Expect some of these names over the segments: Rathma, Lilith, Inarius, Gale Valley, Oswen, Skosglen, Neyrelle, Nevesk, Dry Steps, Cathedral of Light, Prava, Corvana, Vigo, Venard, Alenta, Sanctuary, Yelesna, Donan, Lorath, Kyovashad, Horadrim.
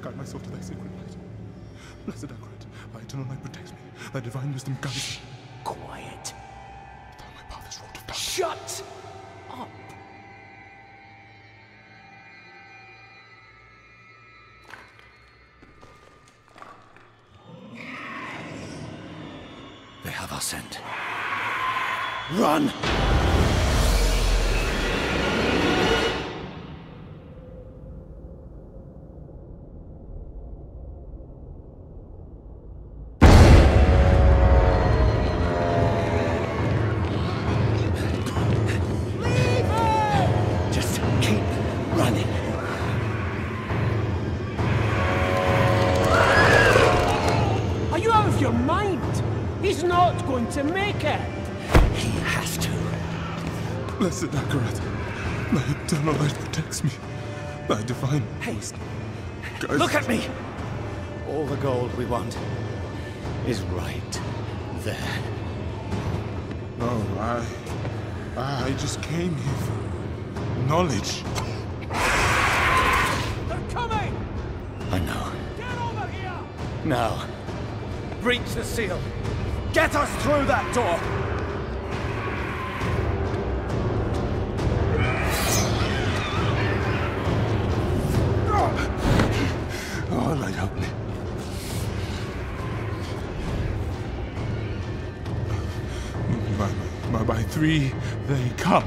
guide my soul to thy sacred light. Blessed Arkwright, thy eternal light protects me, thy divine wisdom guides me. Quiet. But thou my path is wrought of darkness. Shut up! They have our scent. Run! To make it! He has to. Blessed Akarat, thy eternal light protects me. Thy divine wisdom. Hey, look at me! All the gold we want is right there. No, I just came here for knowledge. They're coming! I know. Get over here! Now, breach the seal. Get us through that door! Oh, Lord, help me. By three, they come.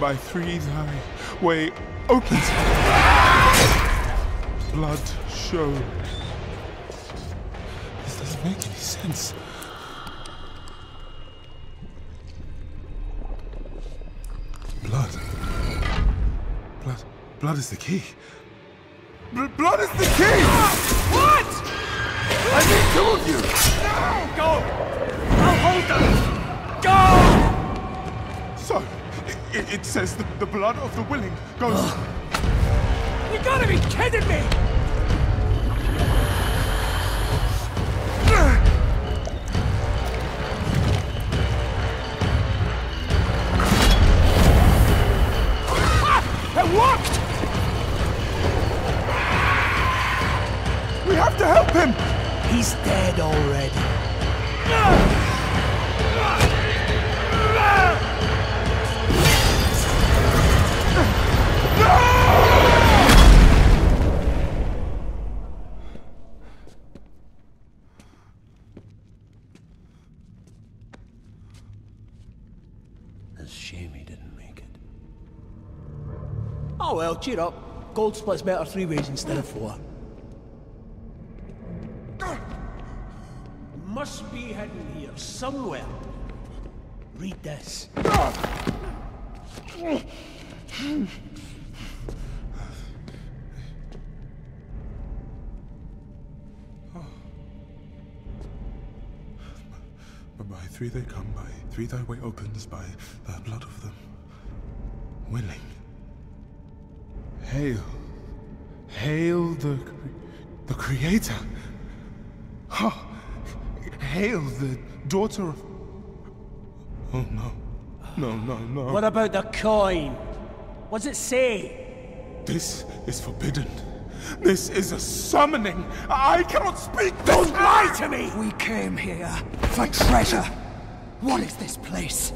By three, thy way opens. Blood show. Make any sense? Blood is the key. Blood is the key! What? I need two of you! No! Go! I'll hold them! Go! So, it says the blood of the willing goes... You gotta be kidding me! He's dead already. It's a shame he didn't make it. Oh well, cheer up. Gold splits better three ways instead of four. Must be hidden here somewhere. Read this. By three they come, by three thy way opens, by the blood of them willing. Hail. Hail the Creator. Oh. Hail the daughter of... Oh, no. No, no, no. What about the coin? What's it say? This is forbidden. This is a summoning. I cannot speak this. Don't lie to me! We came here for treasure. What is this place?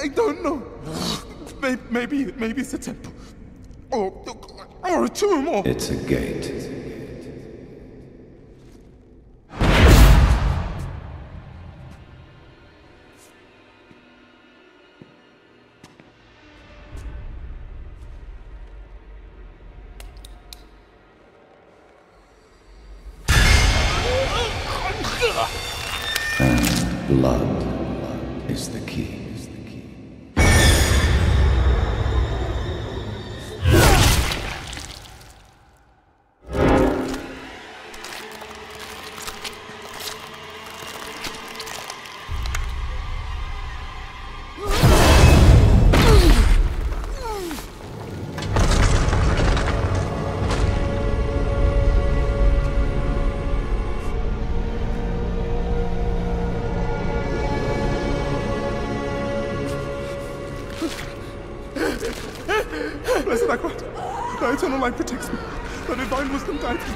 I don't know. Maybe it's a temple. Or a tomb, or... It's a gate. Blood is the key. Thy eternal light protects me. Thy divine wisdom guides me.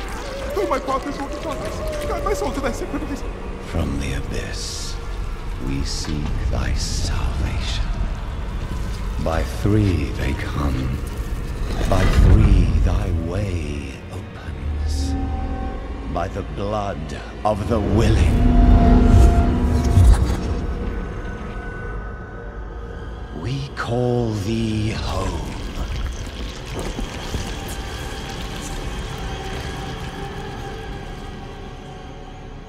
Though my path is wrought with darkness, guide my soul to thy sacredness. From the abyss, we seek thy salvation. By three they come. By three thy way opens. By the blood of the willing. We call thee home.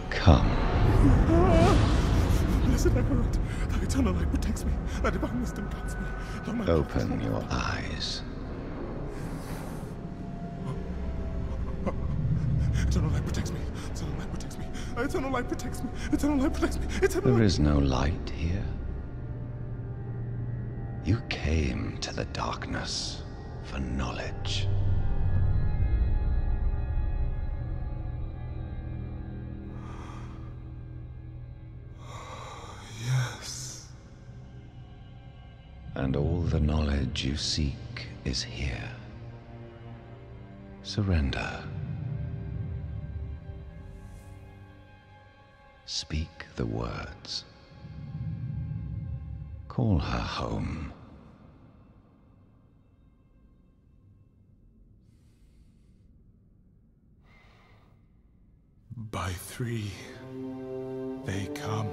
Come. Blessed Eberard, thy eternal light protects me, thy divine wisdom guides me. Open your eyes. Eternal light protects me, eternal light protects me, eternal light protects me, eternal light protects me, eternal light. There is no light here. You came to the darkness for knowledge. Yes. And all the knowledge you seek is here. Surrender. Speak the words. Call her home. By three, they come.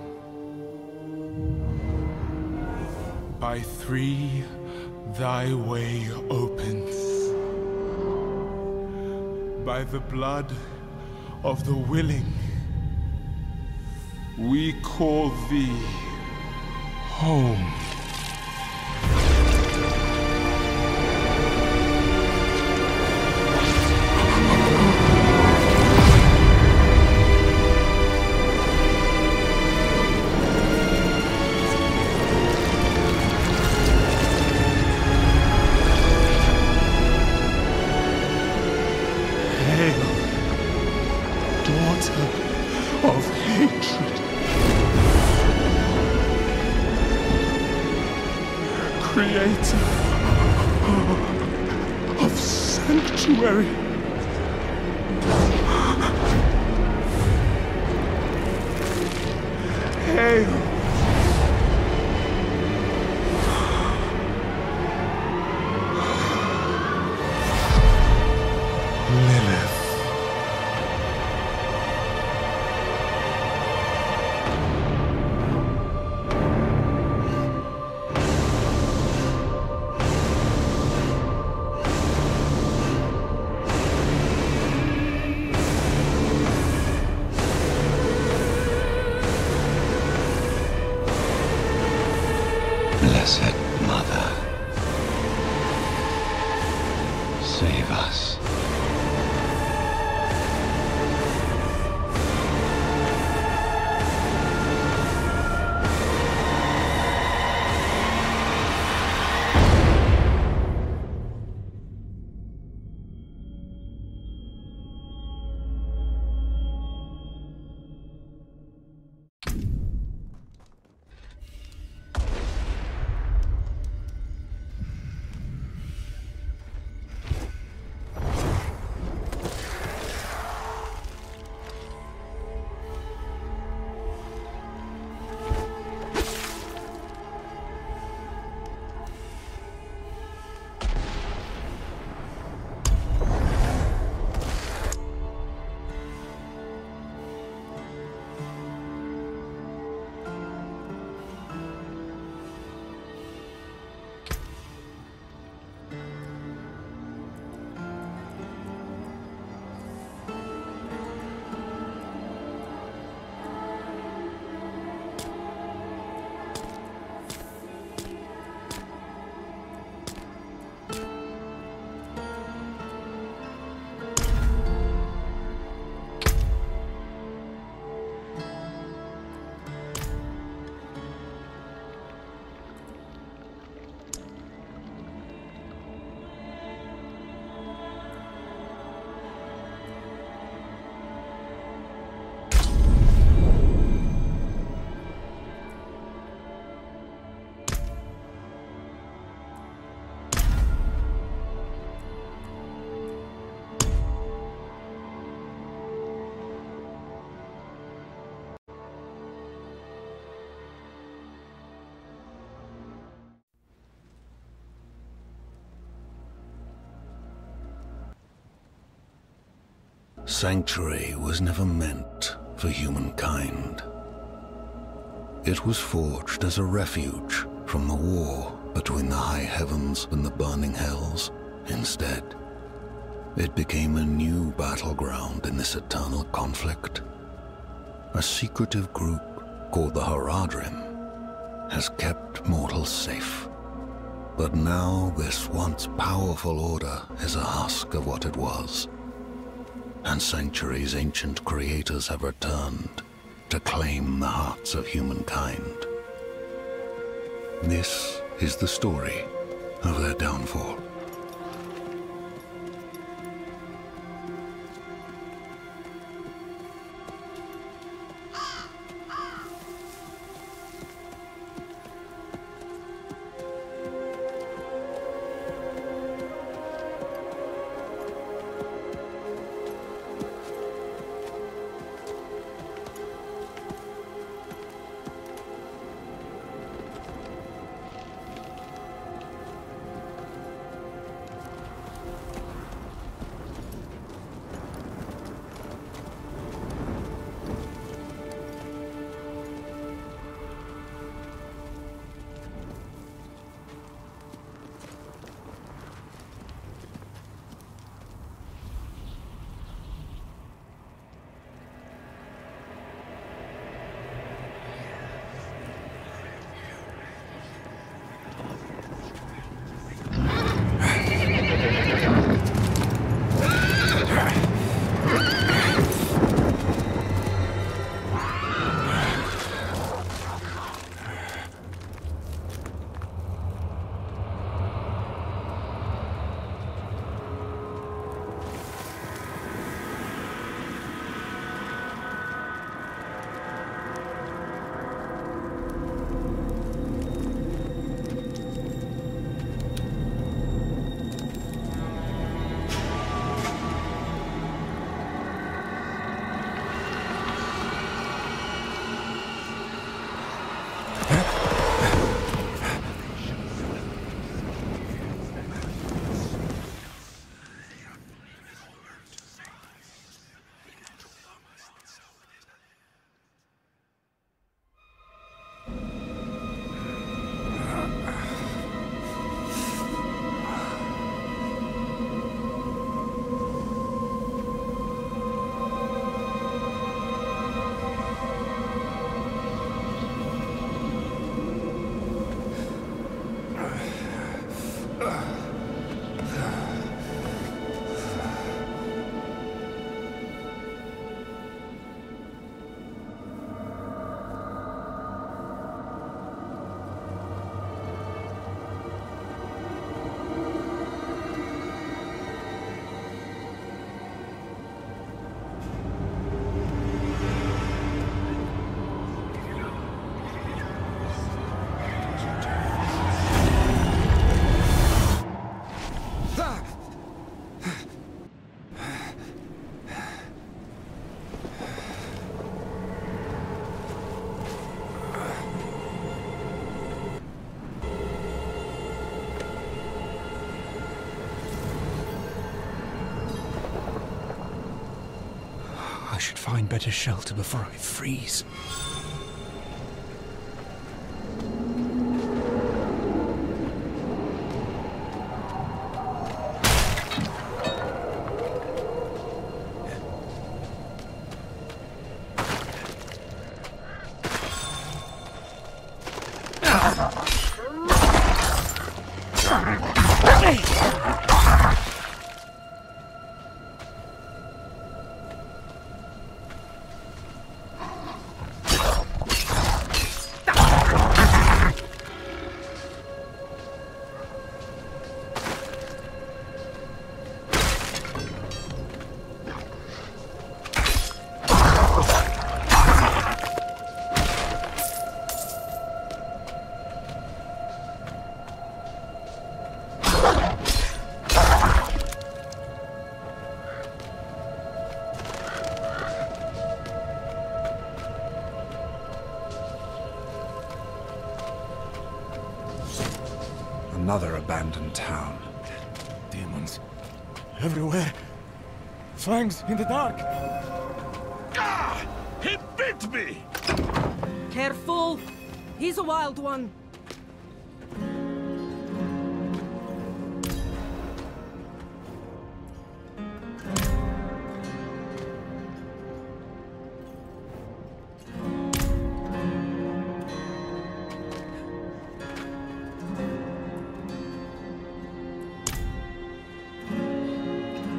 By three, thy way opens. By the blood of the willing, we call thee home. Sanctuary was never meant for humankind. It was forged as a refuge from the war between the high heavens and the burning hells. Instead, it became a new battleground in this eternal conflict. A secretive group called the Horadrim has kept mortals safe. But now this once powerful order is a husk of what it was, and Sanctuary's ancient creators have returned to claim the hearts of humankind. This is the story of their downfall. I should find better shelter before I freeze. Another abandoned town. Demons everywhere. Fangs in the dark! Ah! He bit me! Careful! He's a wild one!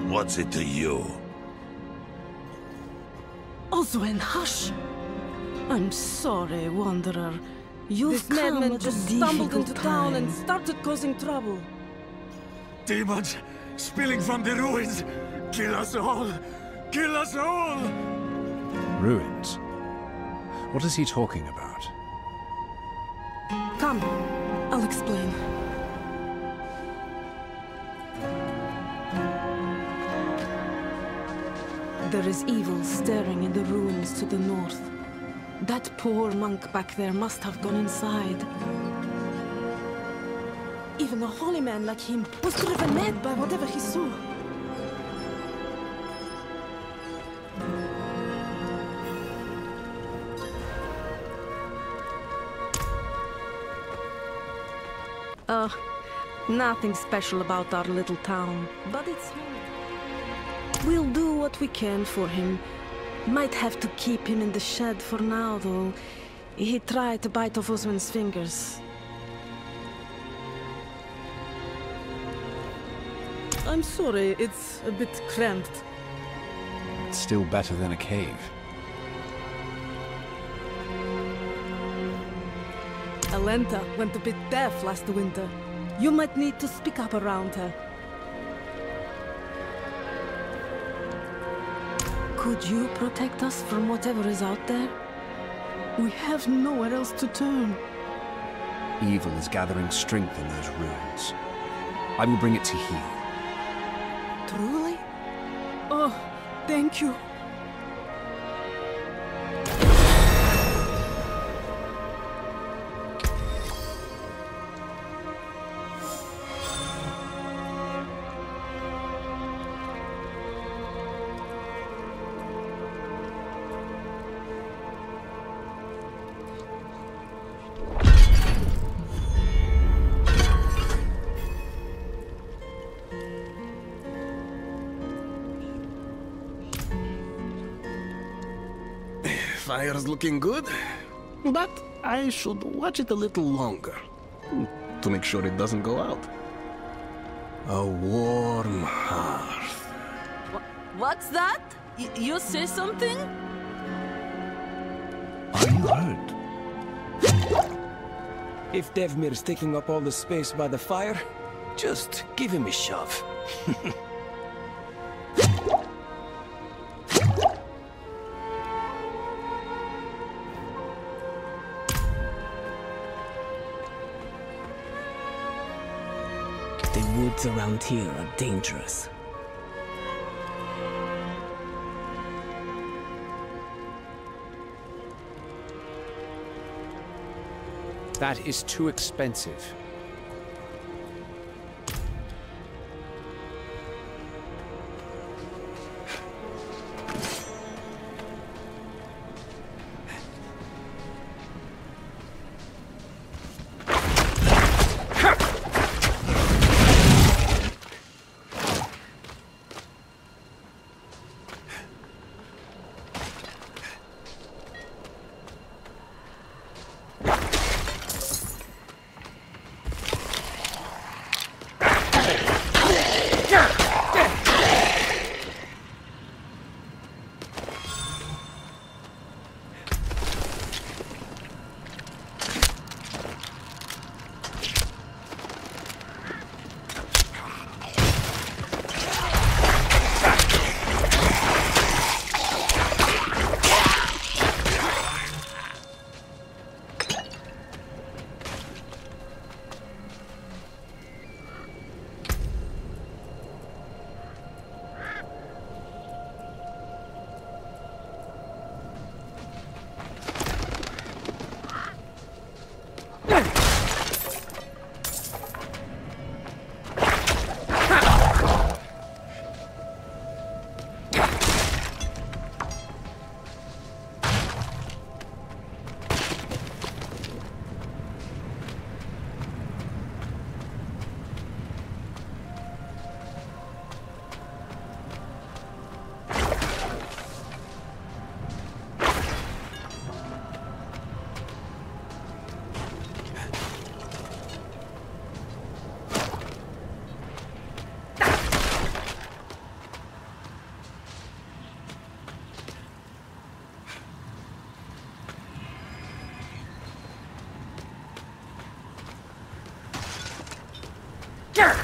What's it to you? Oswen, hush! I'm sorry, Wanderer. This madman just stumbled into town and started causing trouble. Demons! Spilling from the ruins! Kill us all! Kill us all! Ruins? What is he talking about? Come, I'll explain. There is evil stirring in the ruins to the north. That poor monk back there must have gone inside. Even a holy man like him was driven mad by whatever he saw. Nothing special about our little town, but it's home. We'll do what we can for him. Might have to keep him in the shed for now, though. He tried to bite off Osman's fingers. I'm sorry, it's a bit cramped. It's still better than a cave. Alenta went a bit deaf last winter. You might need to speak up around her. Could you protect us from whatever is out there? We have nowhere else to turn. Evil is gathering strength in those ruins. I will bring it to heal. Truly? Oh, thank you. Fire's looking good, but I should watch it a little longer to make sure it doesn't go out. A warm hearth. What's that? You say something? Are you hurt? If Devmir's taking up all the space by the fire, just give him a shove. Around here are dangerous. That is too expensive. Doctor!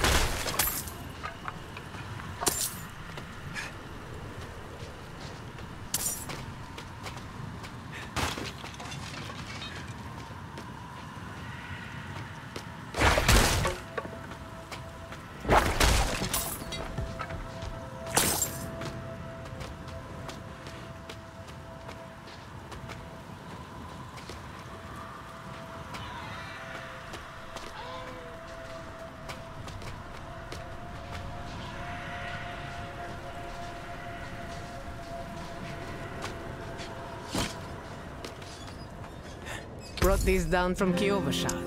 Brought these down from Kyovashad.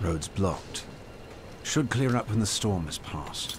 Road's blocked. Should clear up when the storm has passed.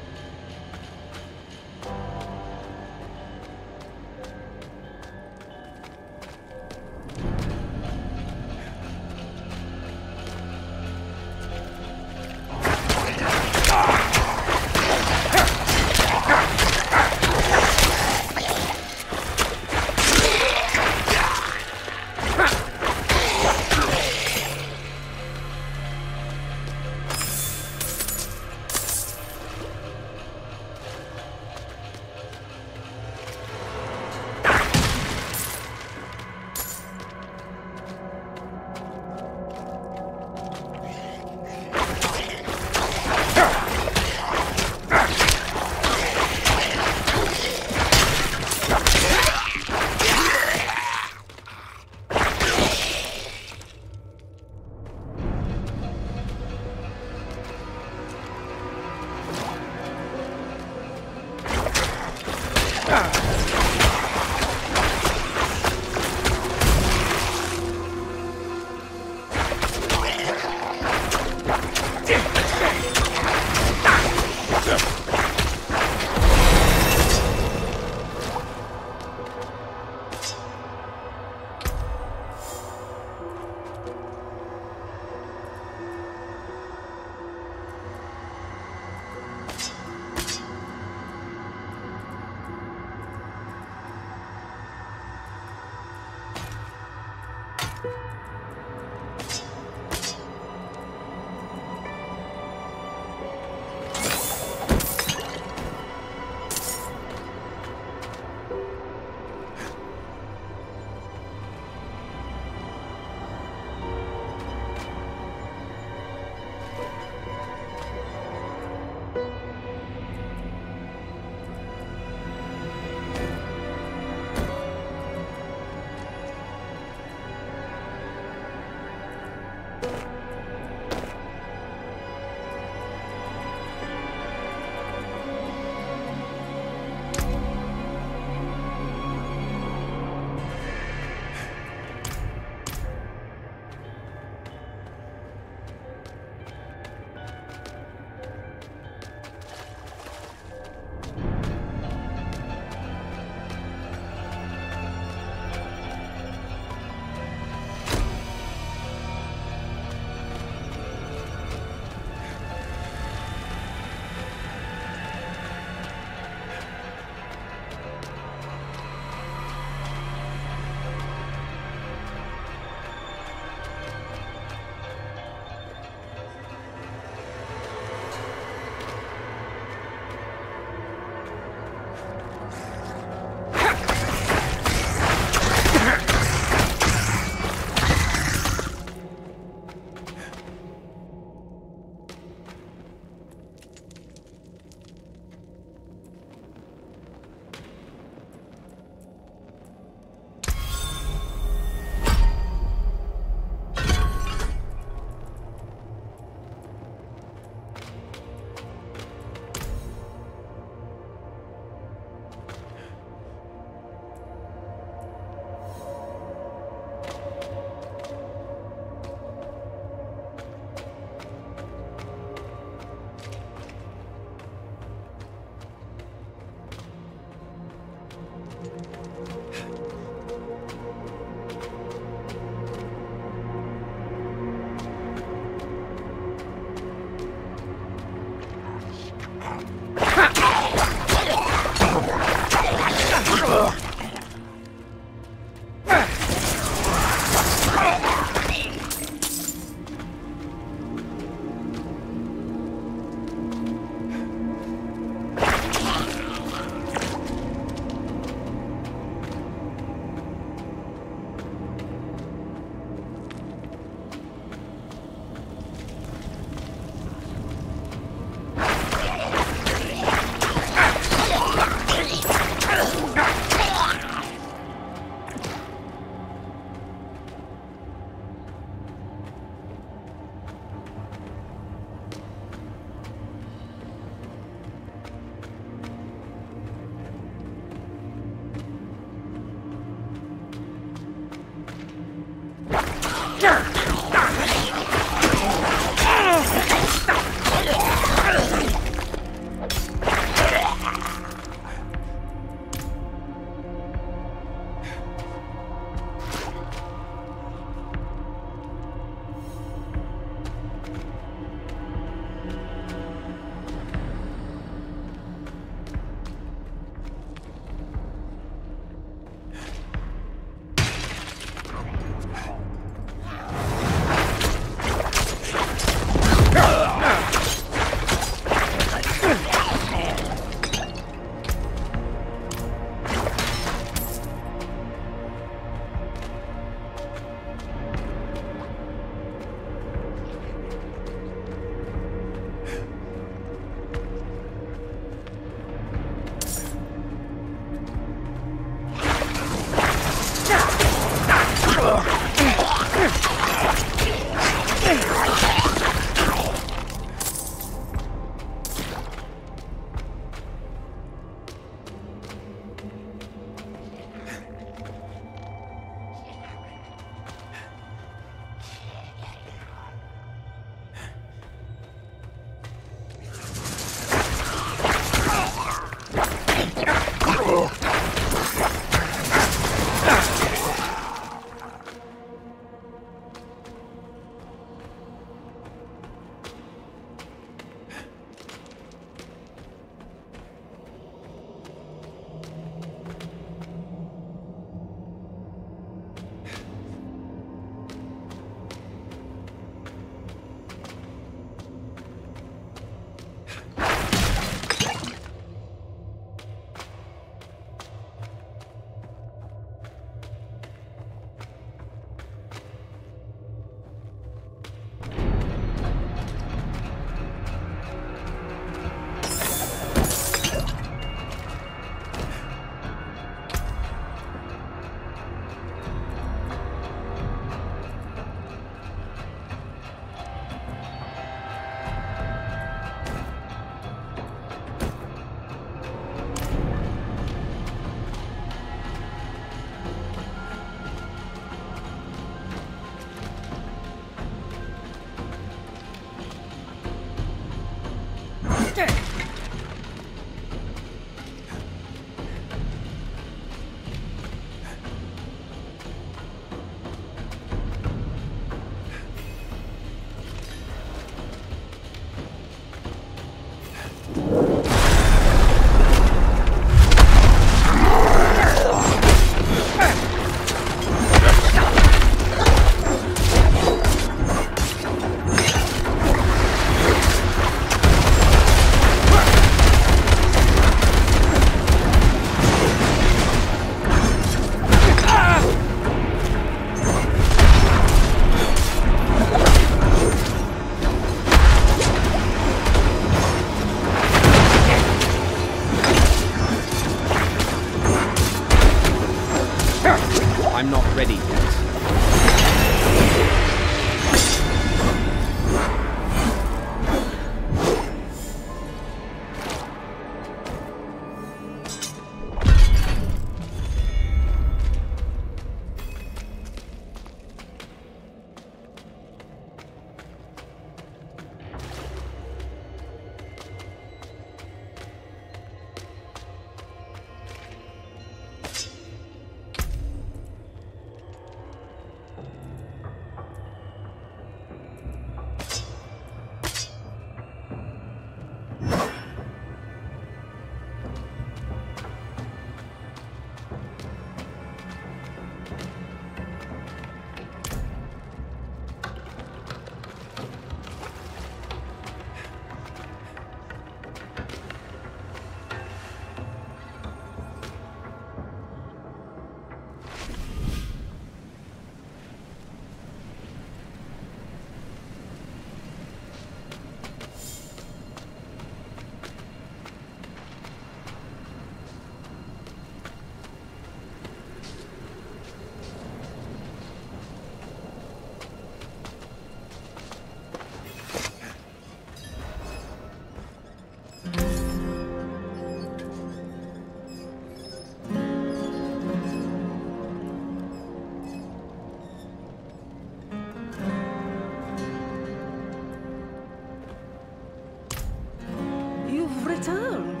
returned.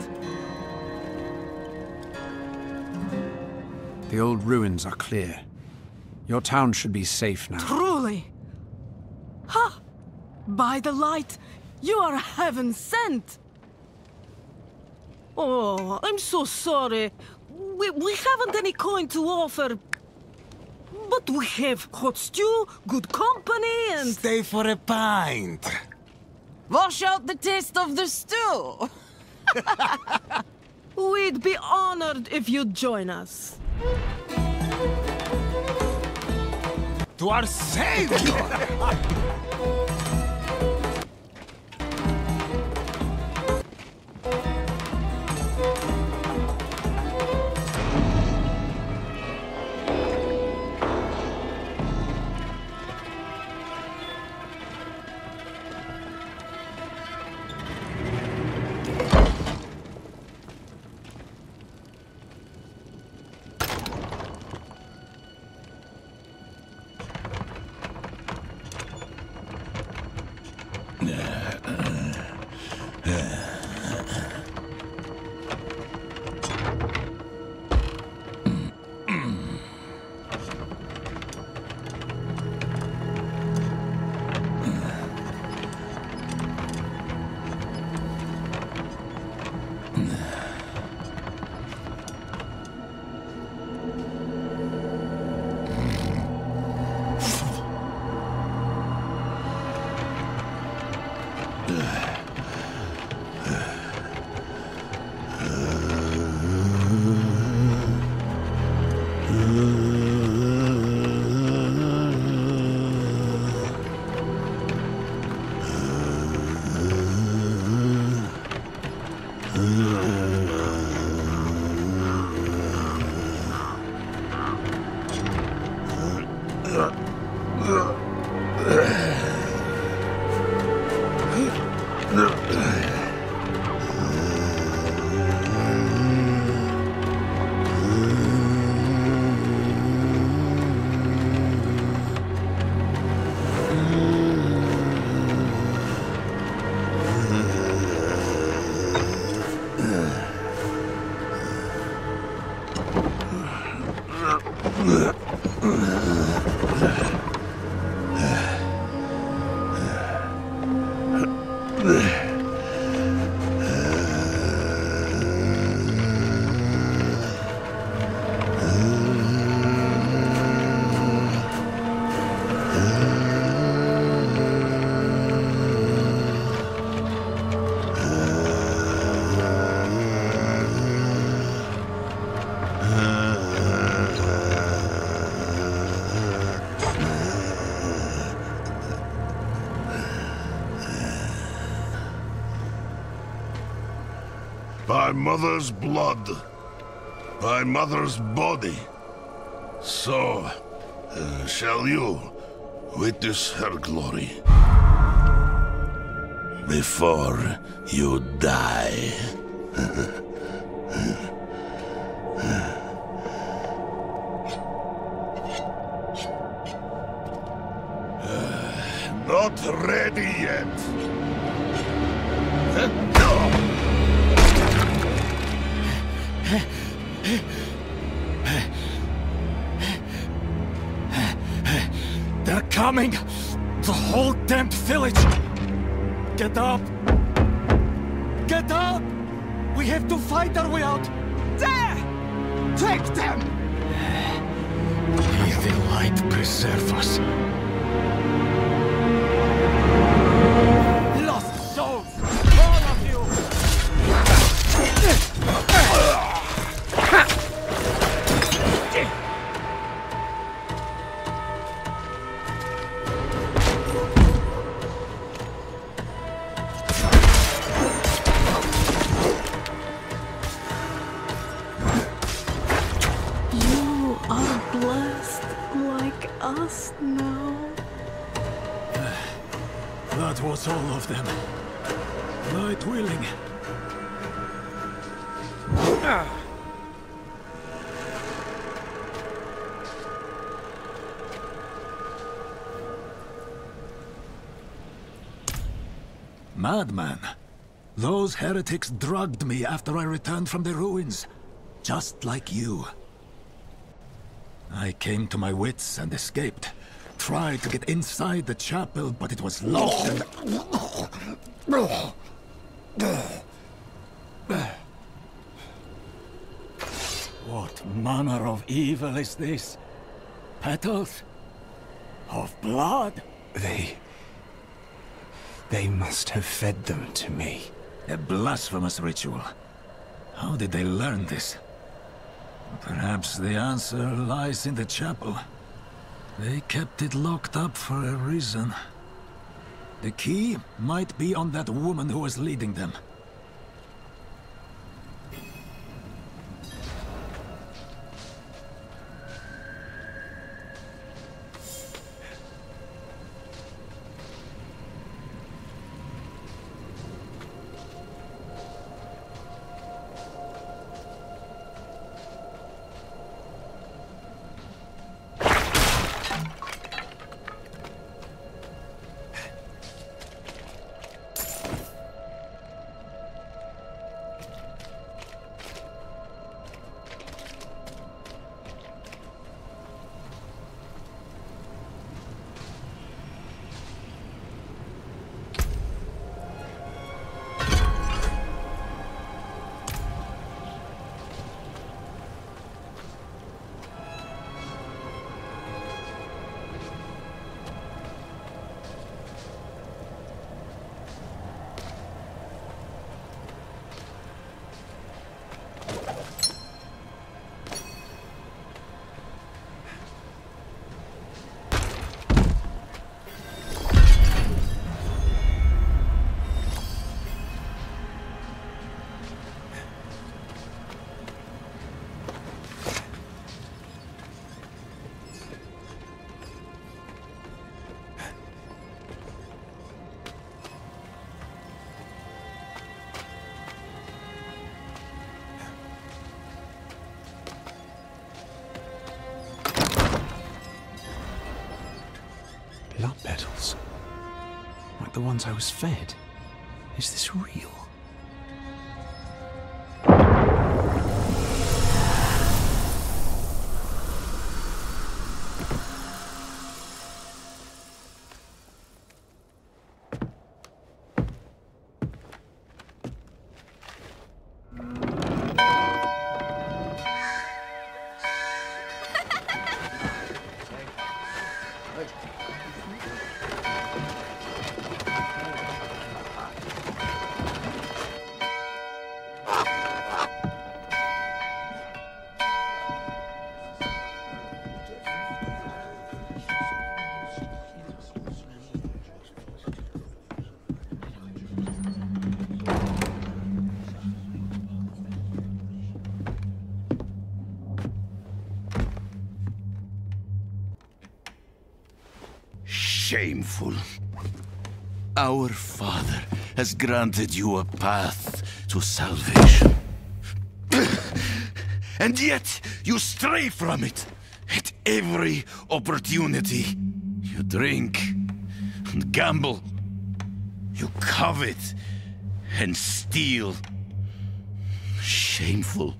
The old ruins are clear. Your town should be safe now. Truly! Ha! By the light, you are heaven sent! Oh, I'm so sorry. We haven't any coin to offer. But we have hot stew, good company, and... Stay for a pint! Wash out the taste of the stew! We'd be honored if you'd join us. To our savior! My mother's blood, my mother's body. So shall you witness her glory before you die. Not ready yet. They're coming! The whole damned village! Get up! Get up! We have to fight our way out! There! Take them! May the light preserve us. Lost souls! All of you! All of them. Light willing. Madman. Those heretics drugged me after I returned from the ruins, just like you. I came to my wits and escaped. Tried to get inside the chapel, but it was locked and... What manner of evil is this? Petals? Of blood? They must have fed them to me. A blasphemous ritual. How did they learn this? Perhaps the answer lies in the chapel. They kept it locked up for a reason. The key might be on that woman who was leading them. The ones I was fed. Is this real? Shameful. Our Father has granted you a path to salvation. And yet, you stray from it at every opportunity. You drink and gamble. You covet and steal. Shameful.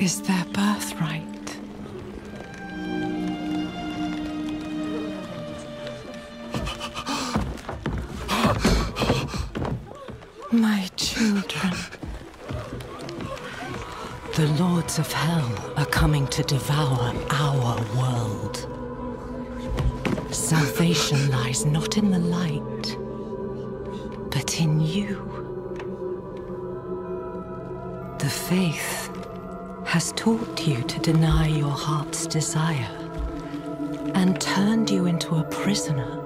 Is their birthright. My children. The lords of hell are coming to devour our world. Salvation lies not in the light, but in you. The faith has taught you to deny your heart's desire and turned you into a prisoner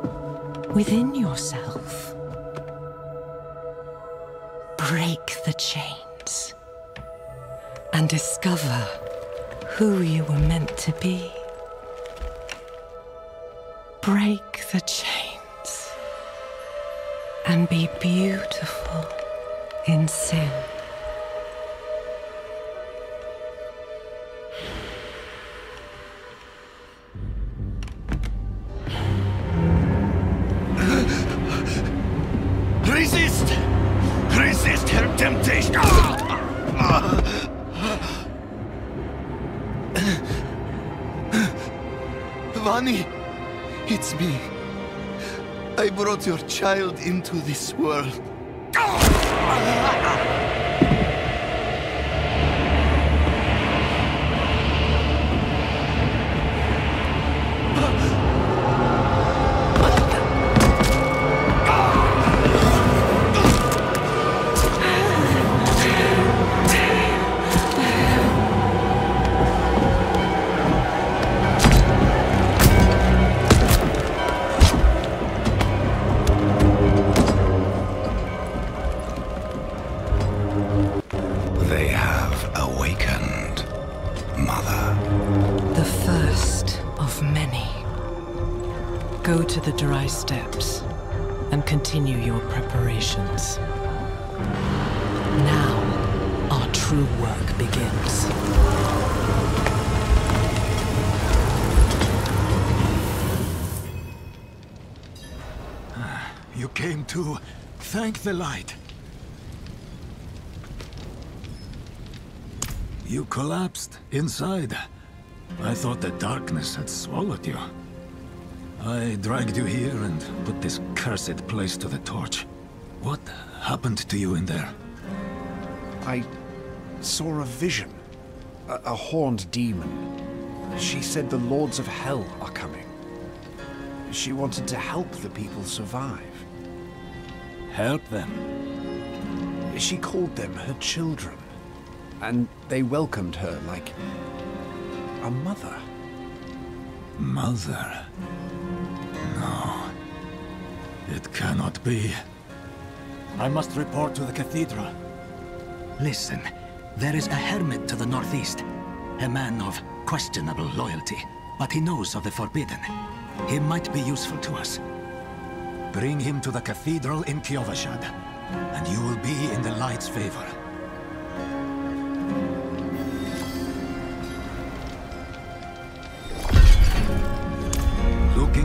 within yourself. Break the chains and discover who you were meant to be. Break the chains and be beautiful in sin. Resist! Resist her temptation! Vani, it's me. I brought your child into this world. The Dry Steps and continue your preparations. Now, our true work begins. You came to thank the light. You collapsed inside. I thought the darkness had swallowed you. I dragged you here and put this cursed place to the torch. What happened to you in there? I saw a vision. A horned demon. She said the Lords of Hell are coming. She wanted to help the people survive. Help them? She called them her children. And they welcomed her like a mother. Mother? No. It cannot be. I must report to the cathedral. Listen, there is a hermit to the northeast. A man of questionable loyalty, but he knows of the forbidden. He might be useful to us. Bring him to the cathedral in Kyovashad, and you will be in the light's favor.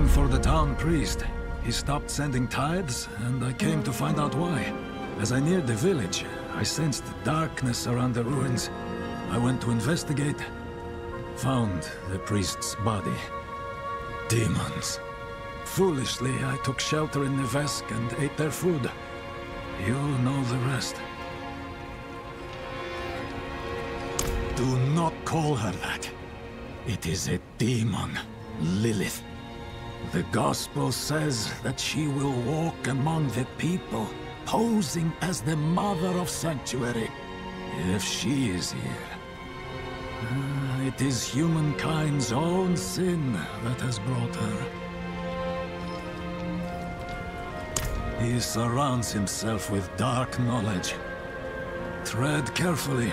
For the town priest. He stopped sending tithes, and I came to find out why. As I neared the village, I sensed darkness around the ruins. I went to investigate, found the priest's body. Demons. Foolishly, I took shelter in Nevesk and ate their food. You know the rest. Do not call her that. It is a demon, Lilith. The Gospel says that she will walk among the people, posing as the Mother of Sanctuary. If she is here, it is humankind's own sin that has brought her. He surrounds himself with dark knowledge. Tread carefully,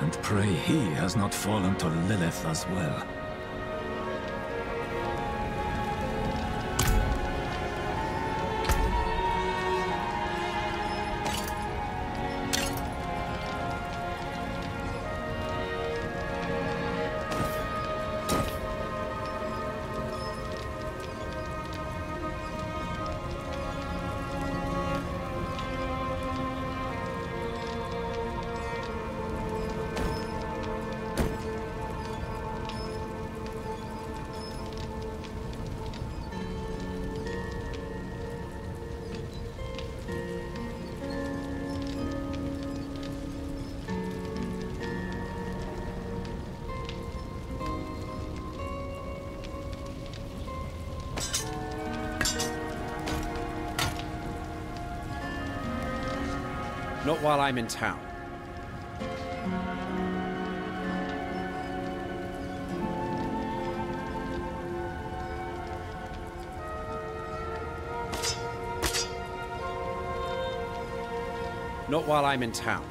and pray he has not fallen to Lilith as well. Not while I'm in town. Not while I'm in town.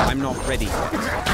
I'm not ready yet.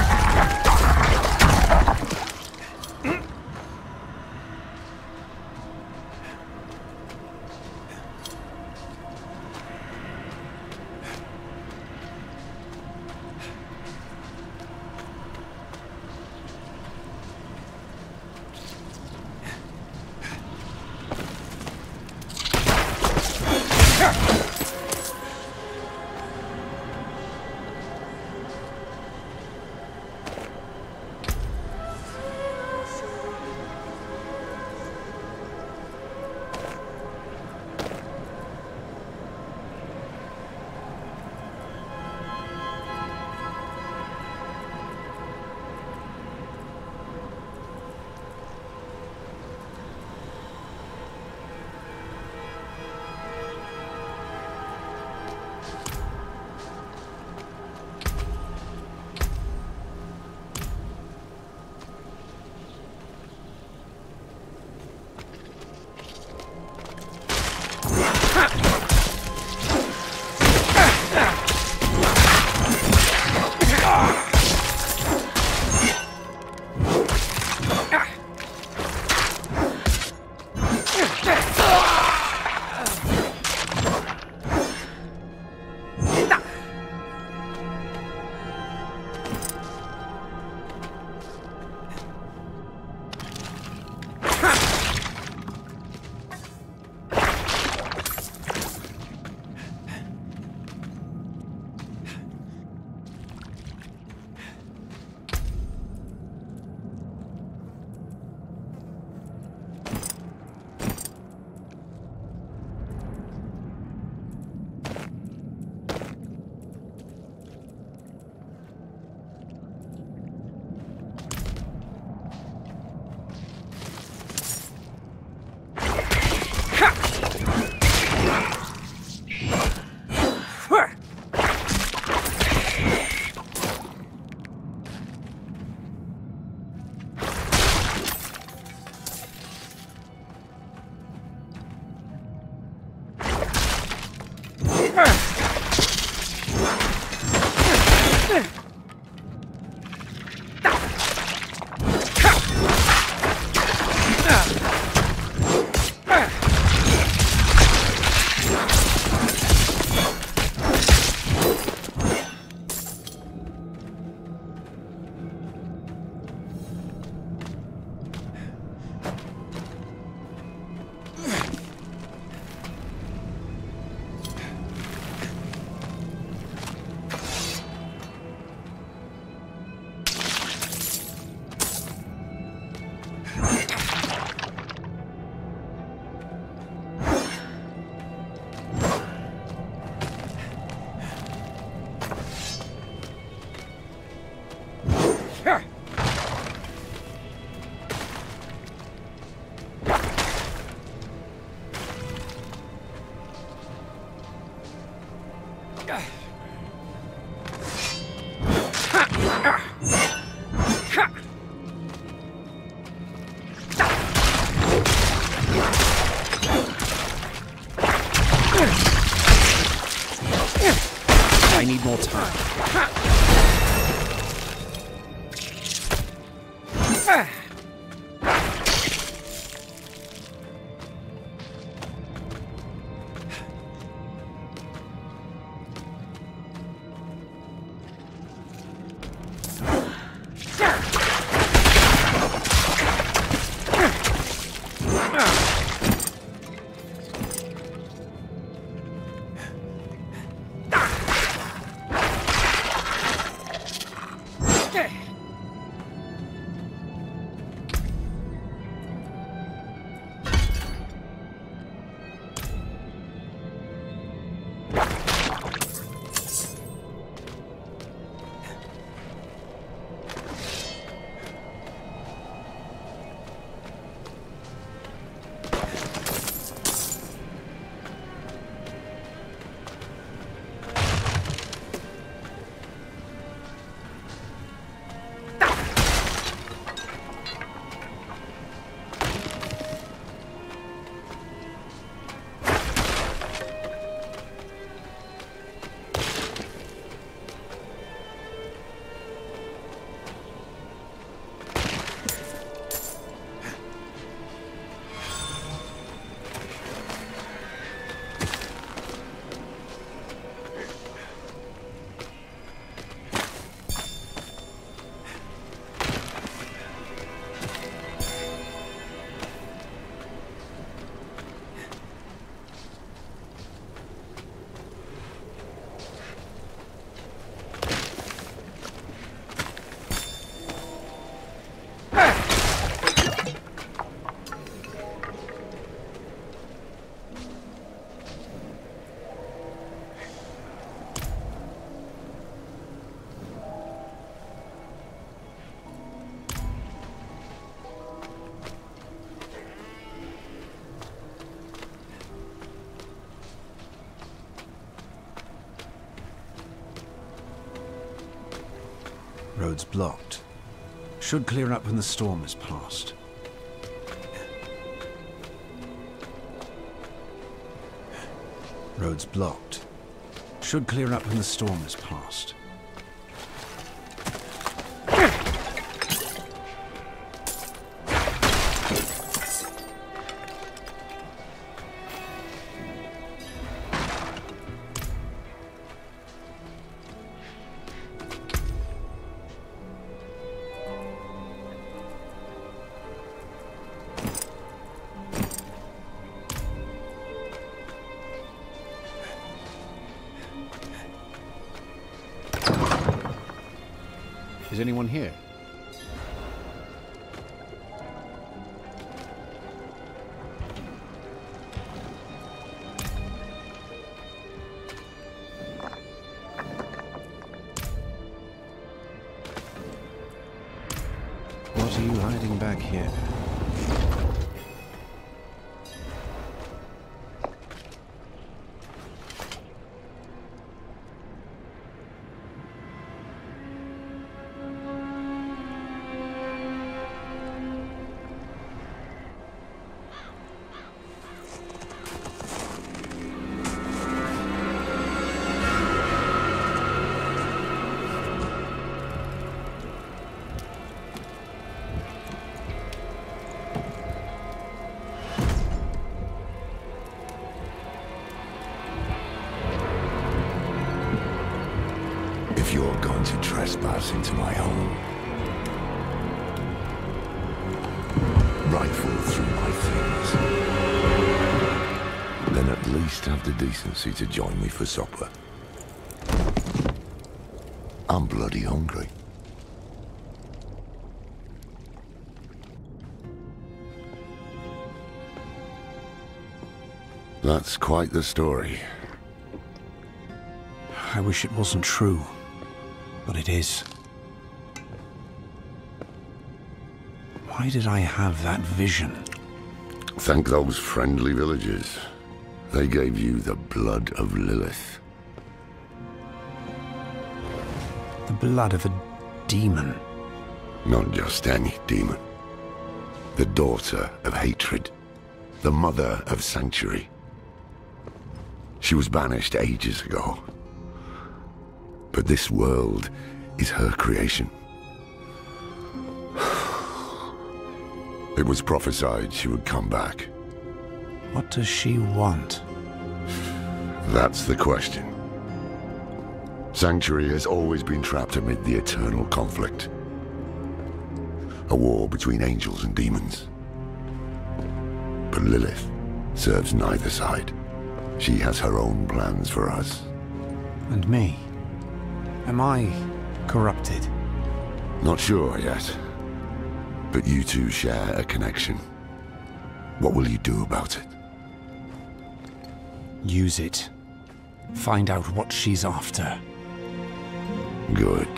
I need more time. Roads blocked. Should clear up when the storm is past. Roads blocked. Should clear up when the storm is past. Is anyone here? What are you hiding back here? You're going to trespass into my home, rifle through my things, then at least have the decency to join me for supper. I'm bloody hungry. That's quite the story. I wish it wasn't true. But it is. Why did I have that vision? Thank those friendly villagers. They gave you the blood of Lilith. The blood of a demon. Not just any demon. The daughter of hatred. The mother of sanctuary. She was banished ages ago. But this world is her creation. It was prophesied she would come back. What does she want? That's the question. Sanctuary has always been trapped amid the eternal conflict. A war between angels and demons. But Lilith serves neither side. She has her own plans for us. And me? Am I corrupted? Not sure yet. But you two share a connection. What will you do about it? Use it. Find out what she's after. Good.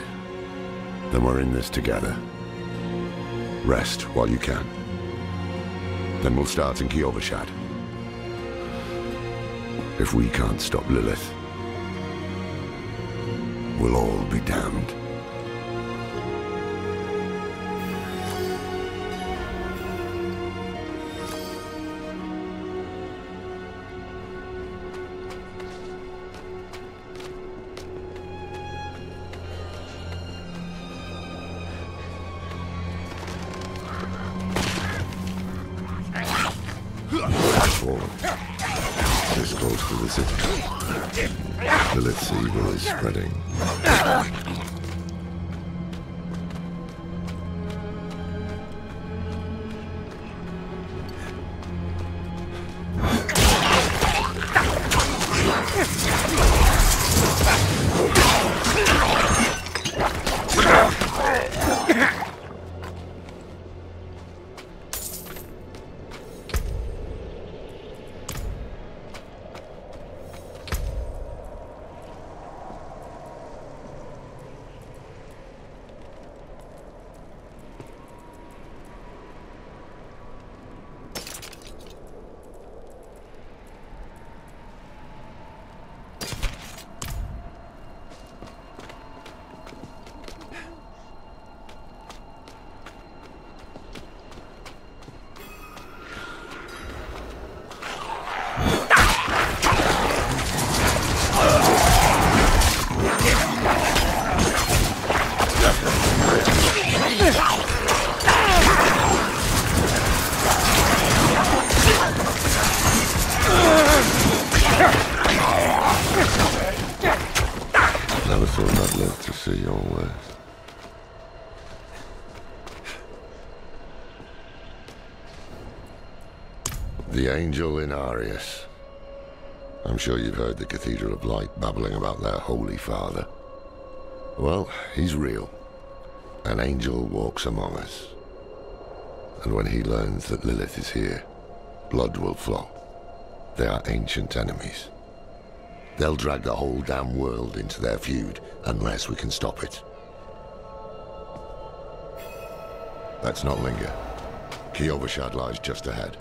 Then we're in this together. Rest while you can. Then we'll start in Kyovashad. If we can't stop Lilith, we'll all be damned. This goes for the city. Lilith's evil is spreading. never thought I'd live to see your worth. The angel Inarius. I'm sure you've heard the Cathedral of Light babbling about their holy father. Well, he's real. An angel walks among us. And when he learns that Lilith is here, blood will flow. They are ancient enemies. They'll drag the whole damn world into their feud unless we can stop it. Let's not linger. Kyovashad lies just ahead.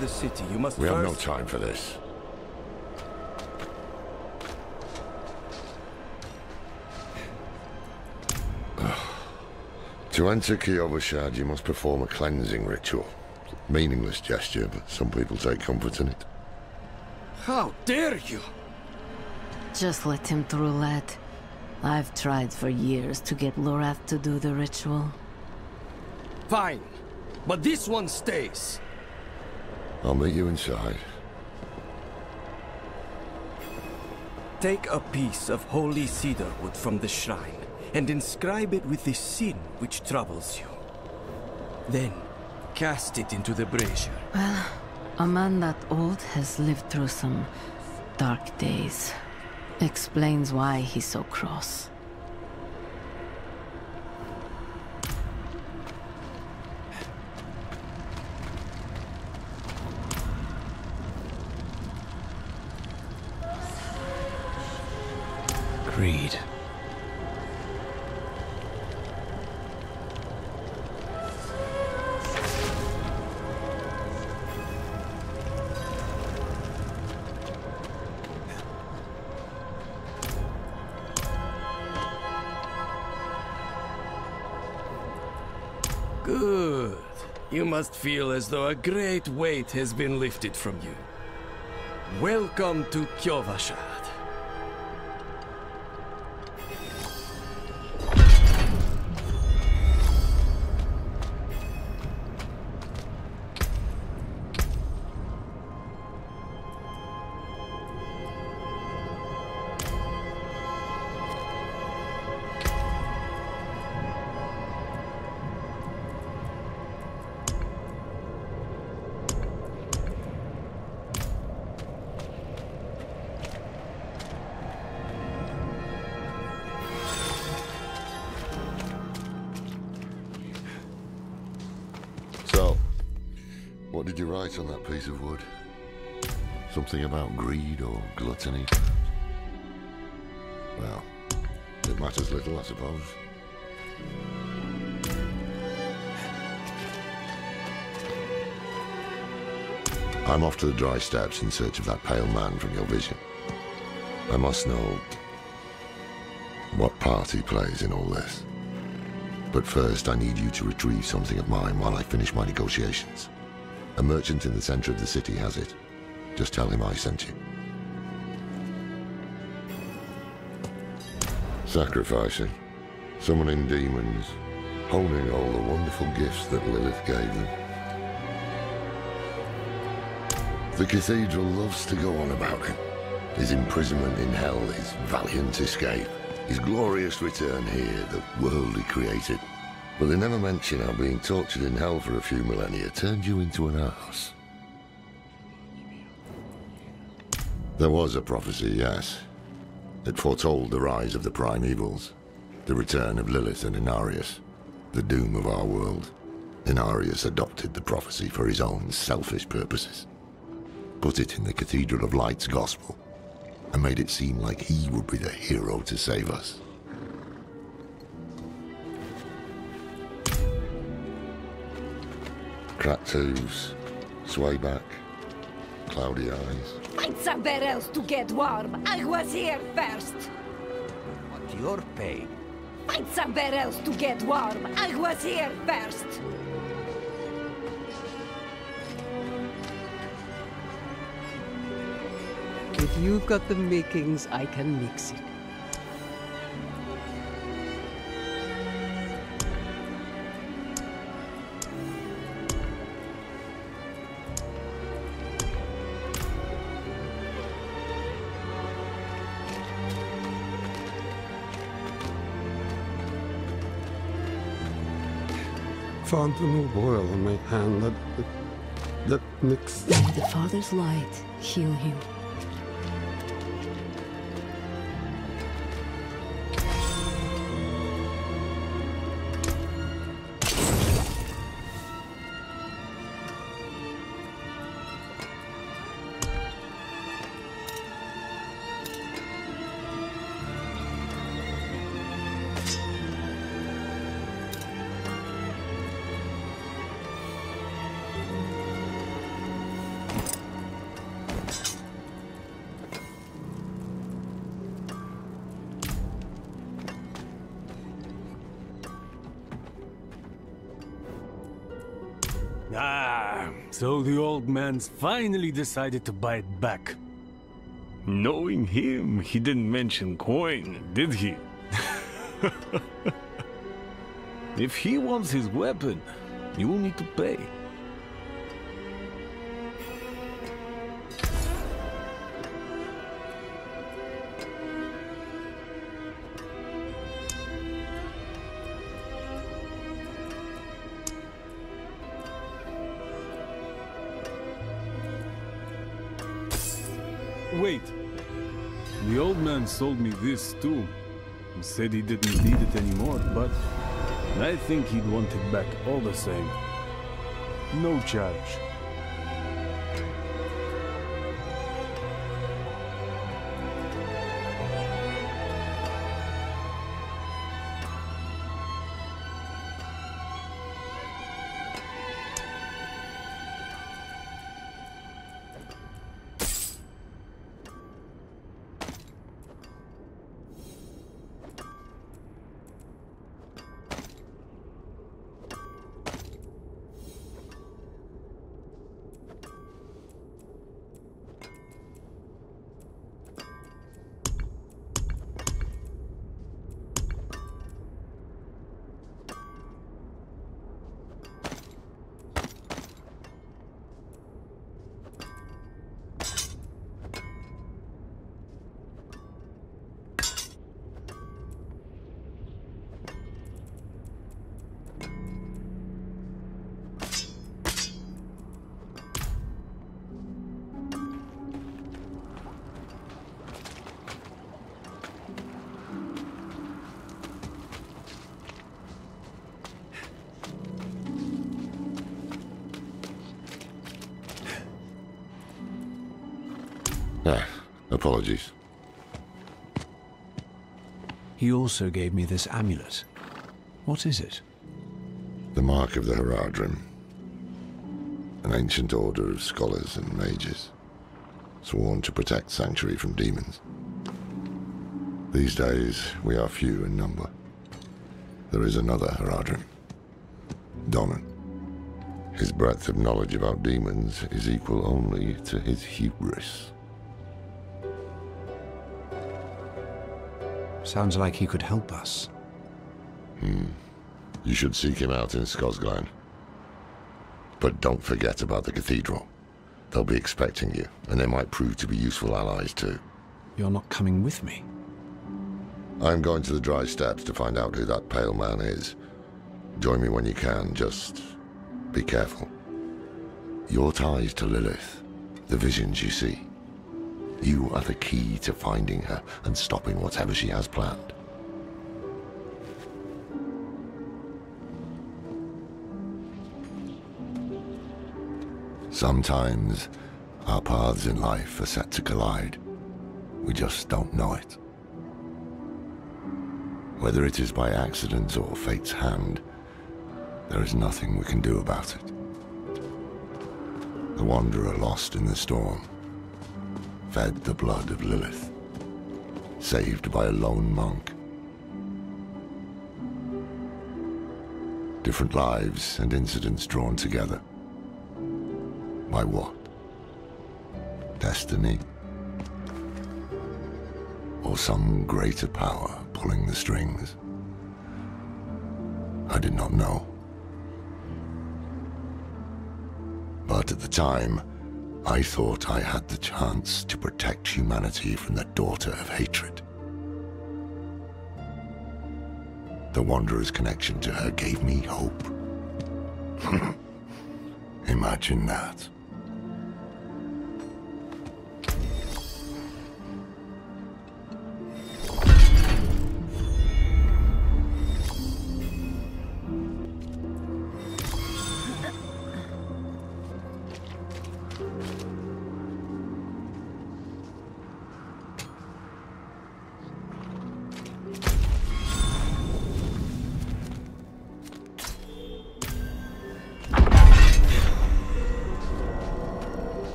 The city, you must first... We have no time for this. To enter Kyovashad, you must perform a cleansing ritual. Meaningless gesture, but some people take comfort in it. How dare you! Just let him through, lad. I've tried for years to get Lorath to do the ritual. Fine, but this one stays. I'll meet you inside. Take a piece of holy cedar wood from the shrine and inscribe it with the sin which troubles you. Then, cast it into the brazier. Well, a man that old has lived through some dark days. Explains why he's so cross. Read. Good. You must feel as though a great weight has been lifted from you. Welcome to Kyovashad. On that piece of wood. Something about greed or gluttony. Well, it matters little, I suppose. I'm off to the Dry Steps in search of that pale man from your vision. I must know what part he plays in all this. But first, I need you to retrieve something of mine while I finish my negotiations. A merchant in the center of the city has it. Just tell him I sent you. Sacrificing, summoning demons, honing all the wonderful gifts that Lilith gave them. The cathedral loves to go on about him. His imprisonment in hell, his valiant escape, his glorious return here, the world he created. But they never mention how being tortured in hell for a few millennia turned you into an arse. There was a prophecy, yes. It foretold the rise of the primevals, the return of Lilith and Inarius, the doom of our world. Inarius adopted the prophecy for his own selfish purposes, put it in the Cathedral of Light's gospel, and made it seem like he would be the hero to save us. Cracked hooves, sway back, cloudy eyes. Find somewhere else to get warm. I was here first. At your pay. Find somewhere else to get warm. I was here first. If you've got the makings, I can mix it. Found an old boil in my hand that mixed. May the Father's light heal him. So the old man's finally decided to buy it back. Knowing him, he didn't mention coin, did he? If he wants his weapon, you will need to pay. Wait, the old man sold me this too. He said he didn't need it anymore, but I think he'd want it back all the same. No charge. Apologies. He also gave me this amulet. What is it? The mark of the Horadrim. An ancient order of scholars and mages, sworn to protect Sanctuary from demons. These days, we are few in number. There is another Horadrim, Donan. His breadth of knowledge about demons is equal only to his hubris. Sounds like he could help us. You should seek him out in Skosglen. But don't forget about the Cathedral. They'll be expecting you, and they might prove to be useful allies too. You're not coming with me? I'm going to the Dry Steps to find out who that pale man is. Join me when you can, just be careful. Your ties to Lilith, the visions you see. You are the key to finding her and stopping whatever she has planned. Sometimes our paths in life are set to collide. We just don't know it. Whether it is by accident or fate's hand, there is nothing we can do about it. The wanderer lost in the storm. Fed the blood of Lilith, saved by a lone monk. Different lives and incidents drawn together. By what? Destiny? or some greater power pulling the strings. I did not know. But at the time, I thought I had the chance to protect humanity from the daughter of hatred. The Wanderer's connection to her gave me hope. Imagine that.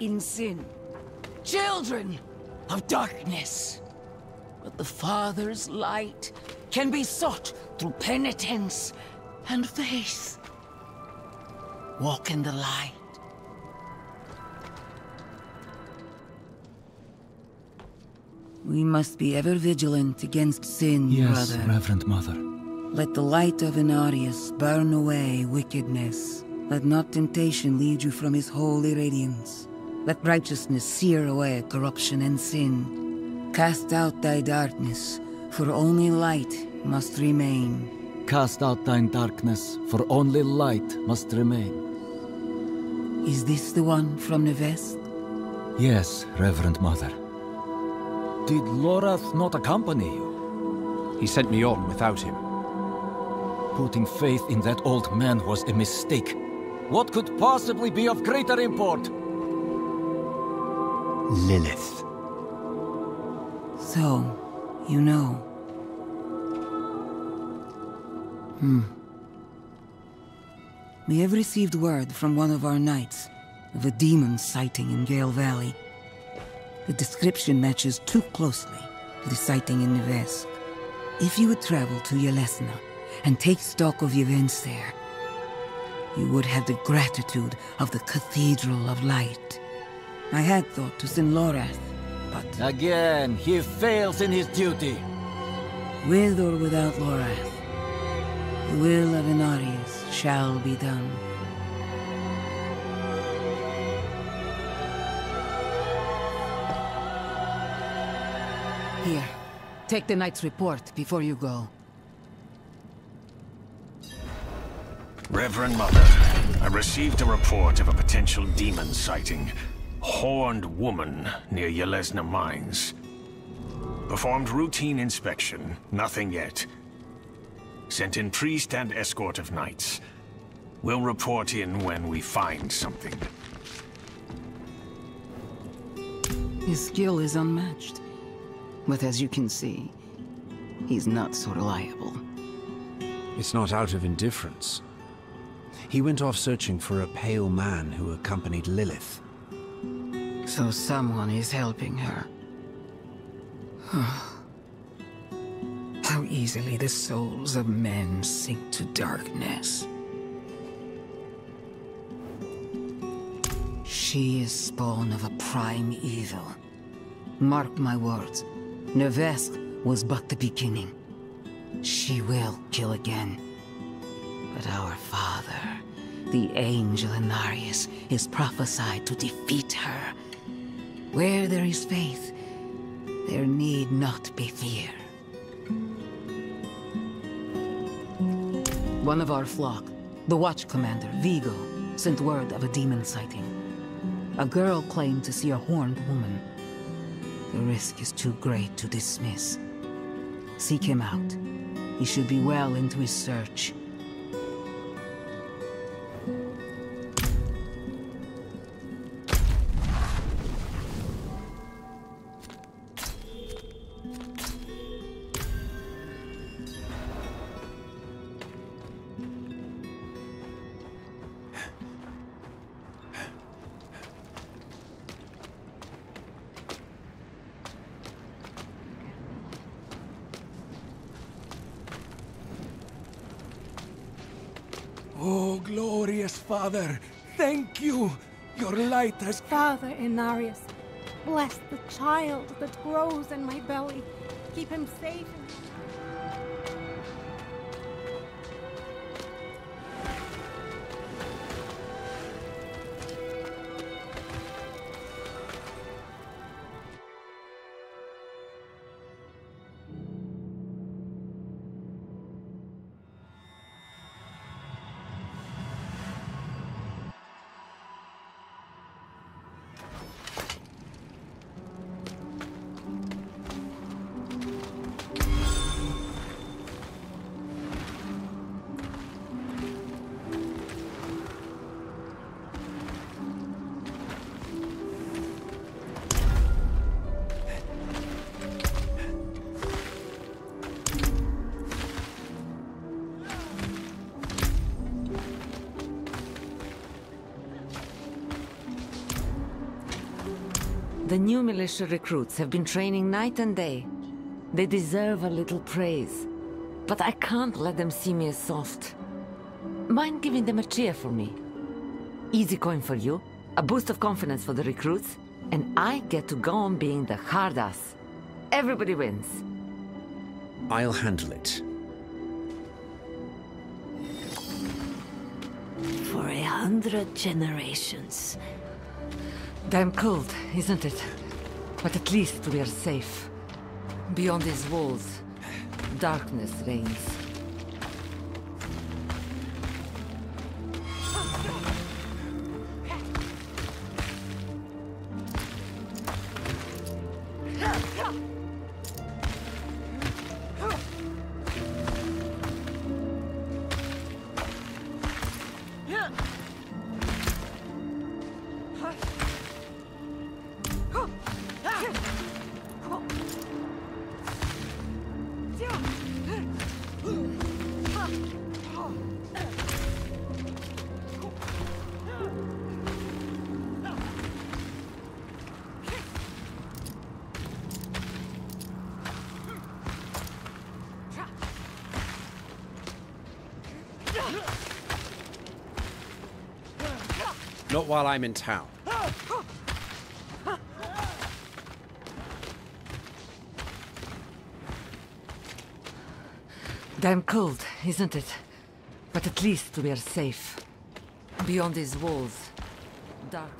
In sin, children of darkness, but the Father's light can be sought through penitence and faith. Walk in the light. We must be ever vigilant against sin, yes, brother. Yes, Reverend Mother. Let the light of Inarius burn away wickedness. Let not temptation lead you from his holy radiance. Let righteousness sear away corruption and sin. Cast out thy darkness, for only light must remain. Cast out thine darkness, for only light must remain. Is this the one from Nevesk? Yes, Reverend Mother. Did Lorath not accompany you? He sent me on without him. Putting faith in that old man was a mistake. What could possibly be of greater import? Lilith. So, you know. We have received word from one of our knights of a demon sighting in Gale Valley. The description matches too closely to the sighting in Nevesk. If you would travel to Yelesna and take stock of events there, you would have the gratitude of the Cathedral of Light. I had thought to send Lorath, but... Again, he fails in his duty. With or without Lorath, the will of Inarius shall be done. Here, take the knight's report before you go. Reverend Mother, I received a report of a potential demon sighting. Horned woman near Yelesna mines. Performed routine inspection, nothing yet. Sent in priest and escort of knights. We'll report in when we find something. His skill is unmatched. But as you can see, he's not so reliable. It's not out of indifference. He went off searching for a pale man who accompanied Lilith. So someone is helping her. How easily the souls of men sink to darkness. She is spawn of a prime evil. Mark my words, Nevesk was but the beginning. She will kill again. But our father, the angel Inarius, is prophesied to defeat her. Where there is faith, there need not be fear. One of our flock, the watch commander, Vigo, sent word of a demon sighting. A girl claimed to see a horned woman. The risk is too great to dismiss. Seek him out. He should be well into his search. Oh, glorious Father, thank you! Your light has... Father Inarius, bless the child that grows in my belly. Keep him safe. The new militia recruits have been training night and day. They deserve a little praise, but I can't let them see me as soft. Mind giving them a cheer for me? Easy coin for you, a boost of confidence for the recruits, and I get to go on being the hard ass. Everybody wins. I'll handle it. For 100 generations. Damn cold, isn't it? But at least we are safe. Beyond these walls, darkness reigns. Not while I'm in town. Damn cold, isn't it? But at least we are safe. Beyond these walls, dark.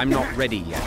I'm not ready yet.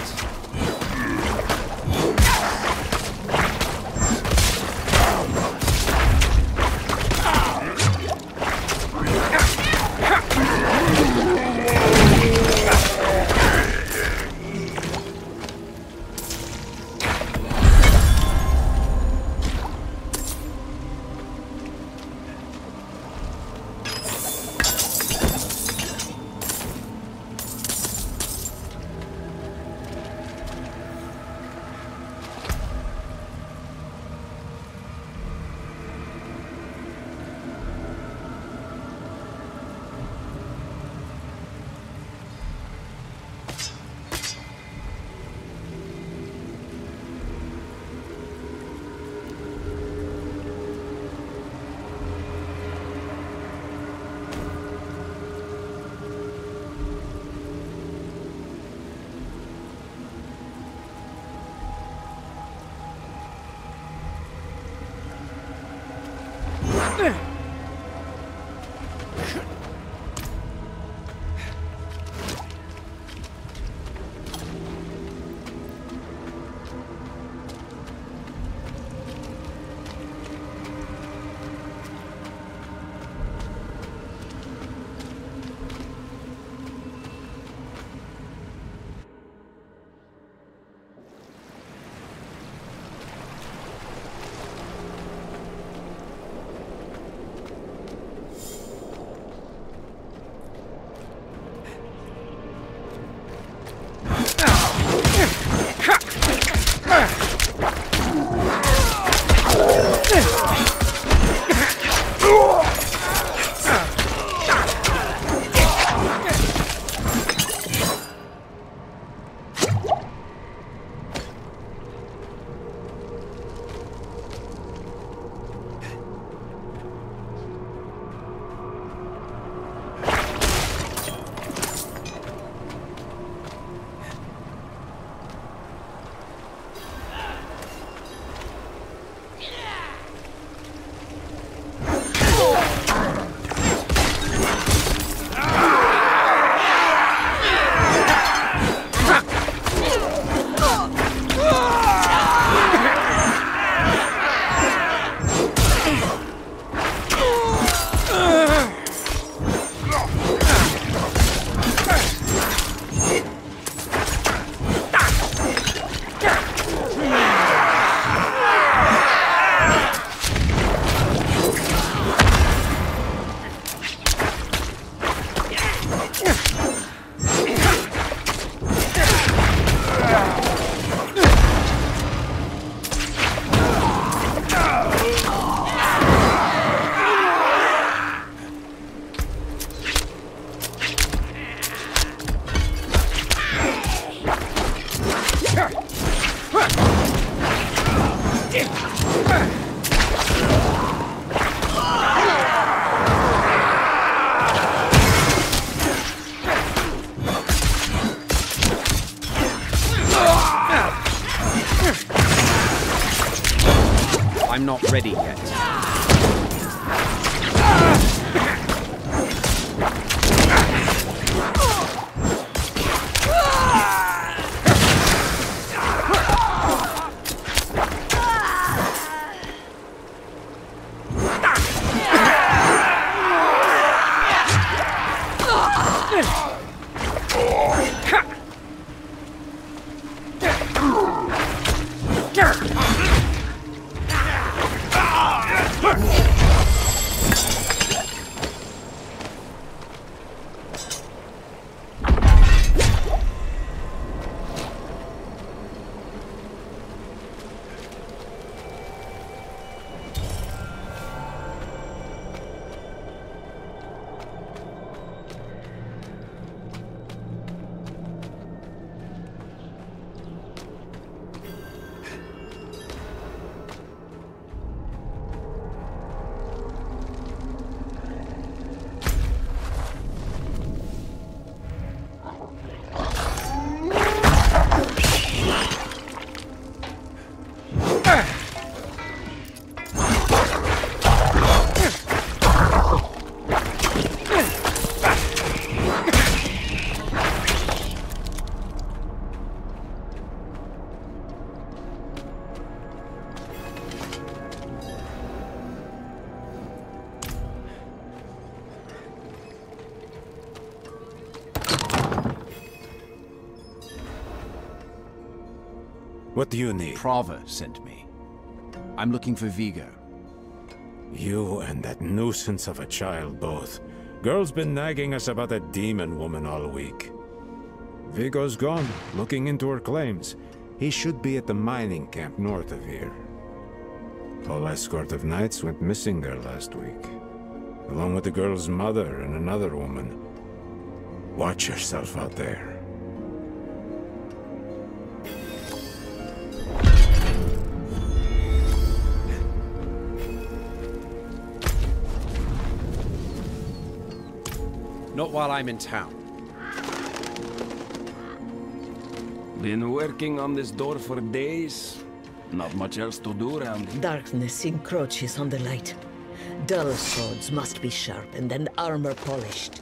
I'm not ready yet. What do you need? Prava sent me. I'm looking for Vigo. You and that nuisance of a child both. Girl's been nagging us about that demon woman all week. Vigo's gone, looking into her claims. He should be at the mining camp north of here. Whole escort of knights went missing there last week, along with the girl's mother and another woman. Watch yourself out there. Not while I'm in town. Been working on this door for days. Not much else to do around here. Darkness encroaches on the light. Dull swords must be sharpened and armor polished.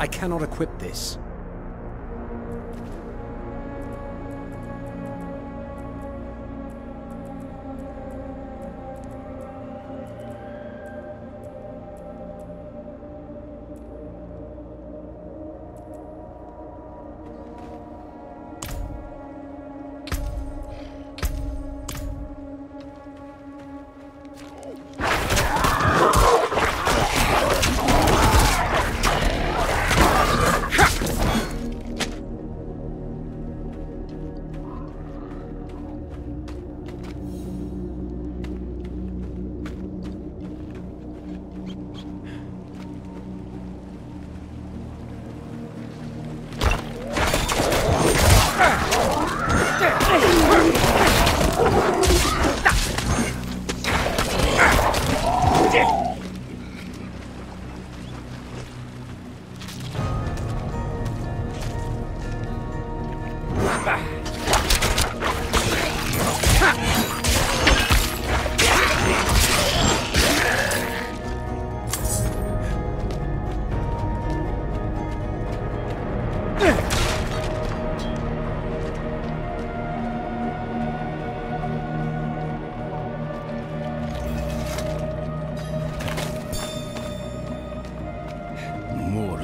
I cannot equip this.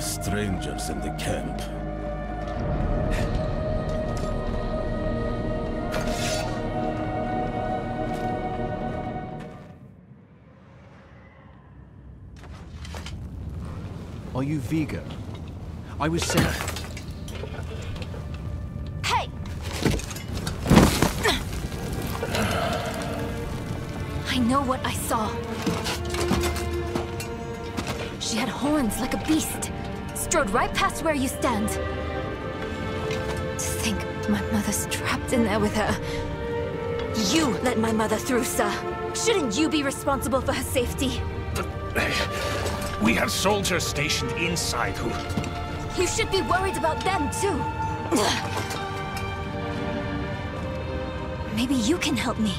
Strangers in the camp. Are you Vigo? I was sent. Hey! I know what I saw. She had horns like a beast. Strode right past where you stand. To think my mother's trapped in there with her. You let my mother through, sir. Shouldn't you be responsible for her safety? We have soldiers stationed inside who... You should be worried about them, too. Maybe you can help me.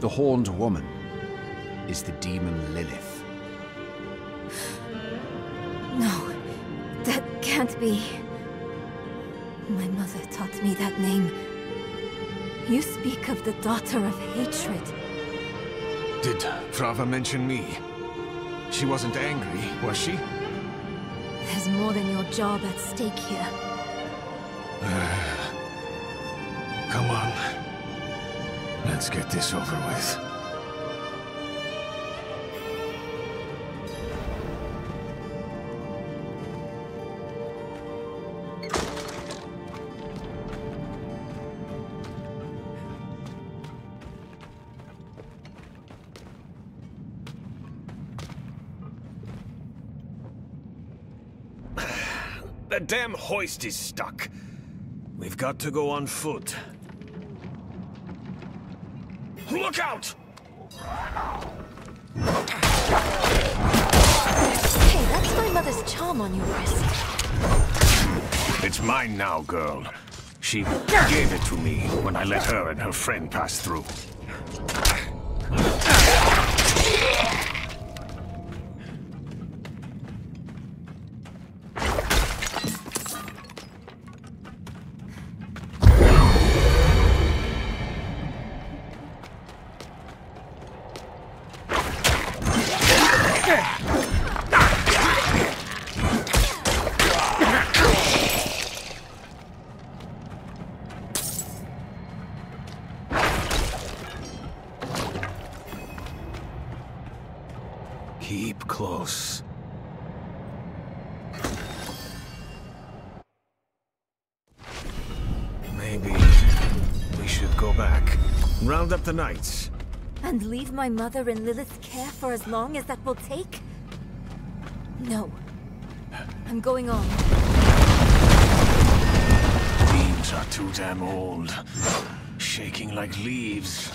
The horned woman is the demon Lilith. No, that can't be. My mother taught me that name. You speak of the daughter of hatred. Did Prava mention me? She wasn't angry, was she? There's more than your job at stake here. Come on. Let's get this over with. The damn hoist is stuck. We've got to go on foot. Look out! Hey, that's my mother's charm on your wrist. It's mine now, girl. She gave it to me when I let her and her friend pass through. Up the knights. And leave my mother in Lilith's care for as long as that will take? No. I'm going on. Beams are too damn old. Shaking like leaves.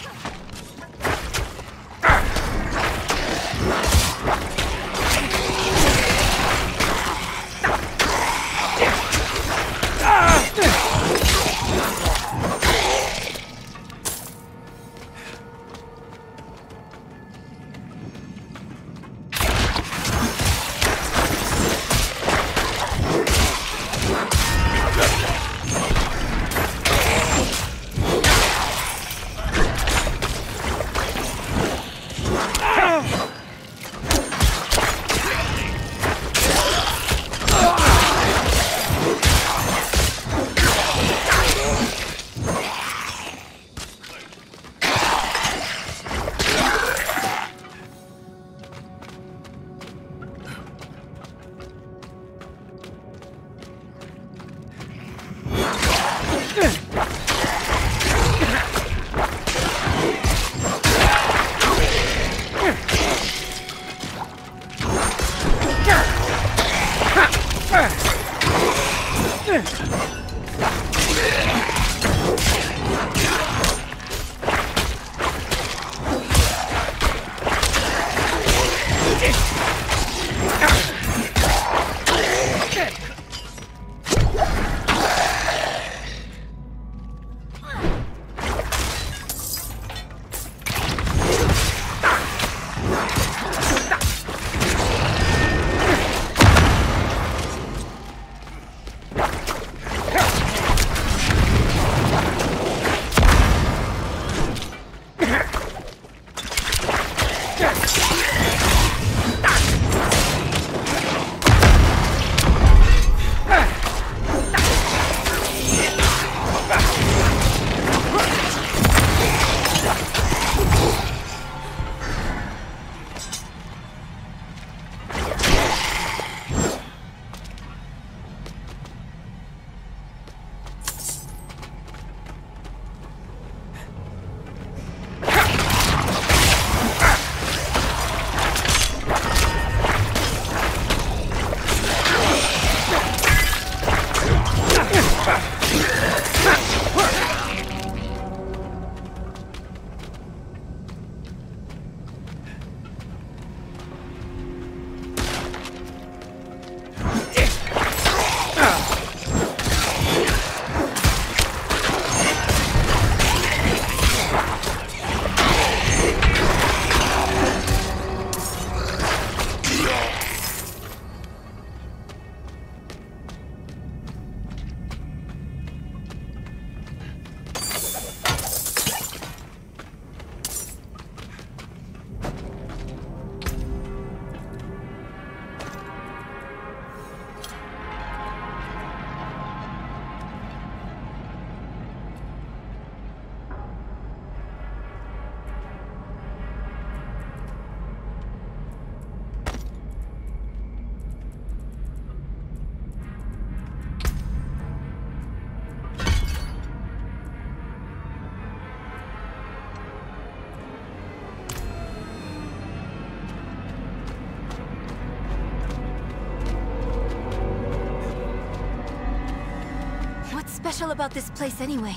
special about this place anyway?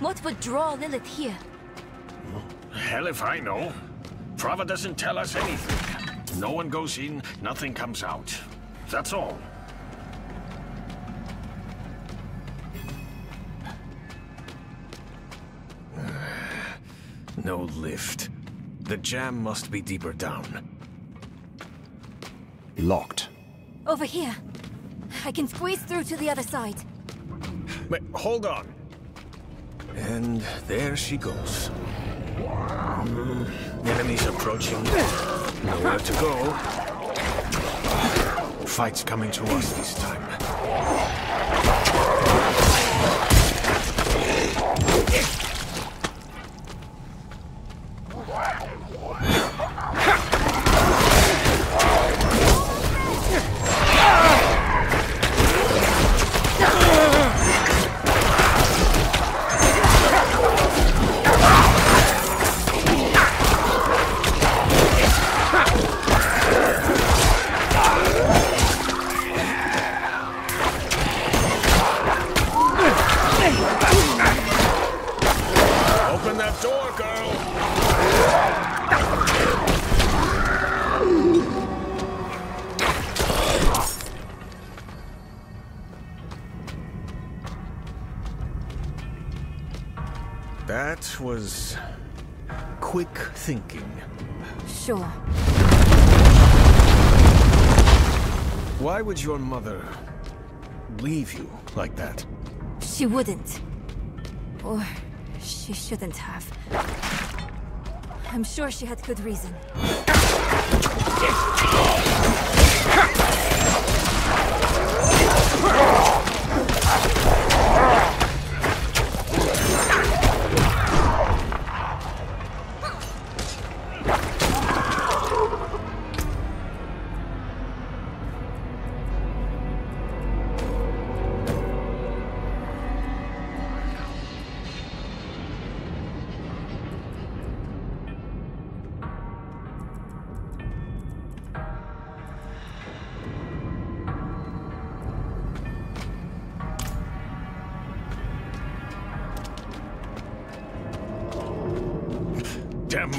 What would draw Lilith here? Hell if I know. Prava doesn't tell us anything. No one goes in, nothing comes out. That's all. No lift. The jam must be deeper down. Locked. Over here. I can squeeze through to the other side. Wait, hold on. And there she goes. Enemies approaching. Nowhere to go. Fight's coming to us this time. Was quick thinking. Sure. Why would your mother leave you like that? She wouldn't. Or she shouldn't have. I'm sure she had good reason.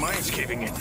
Mine's caving in.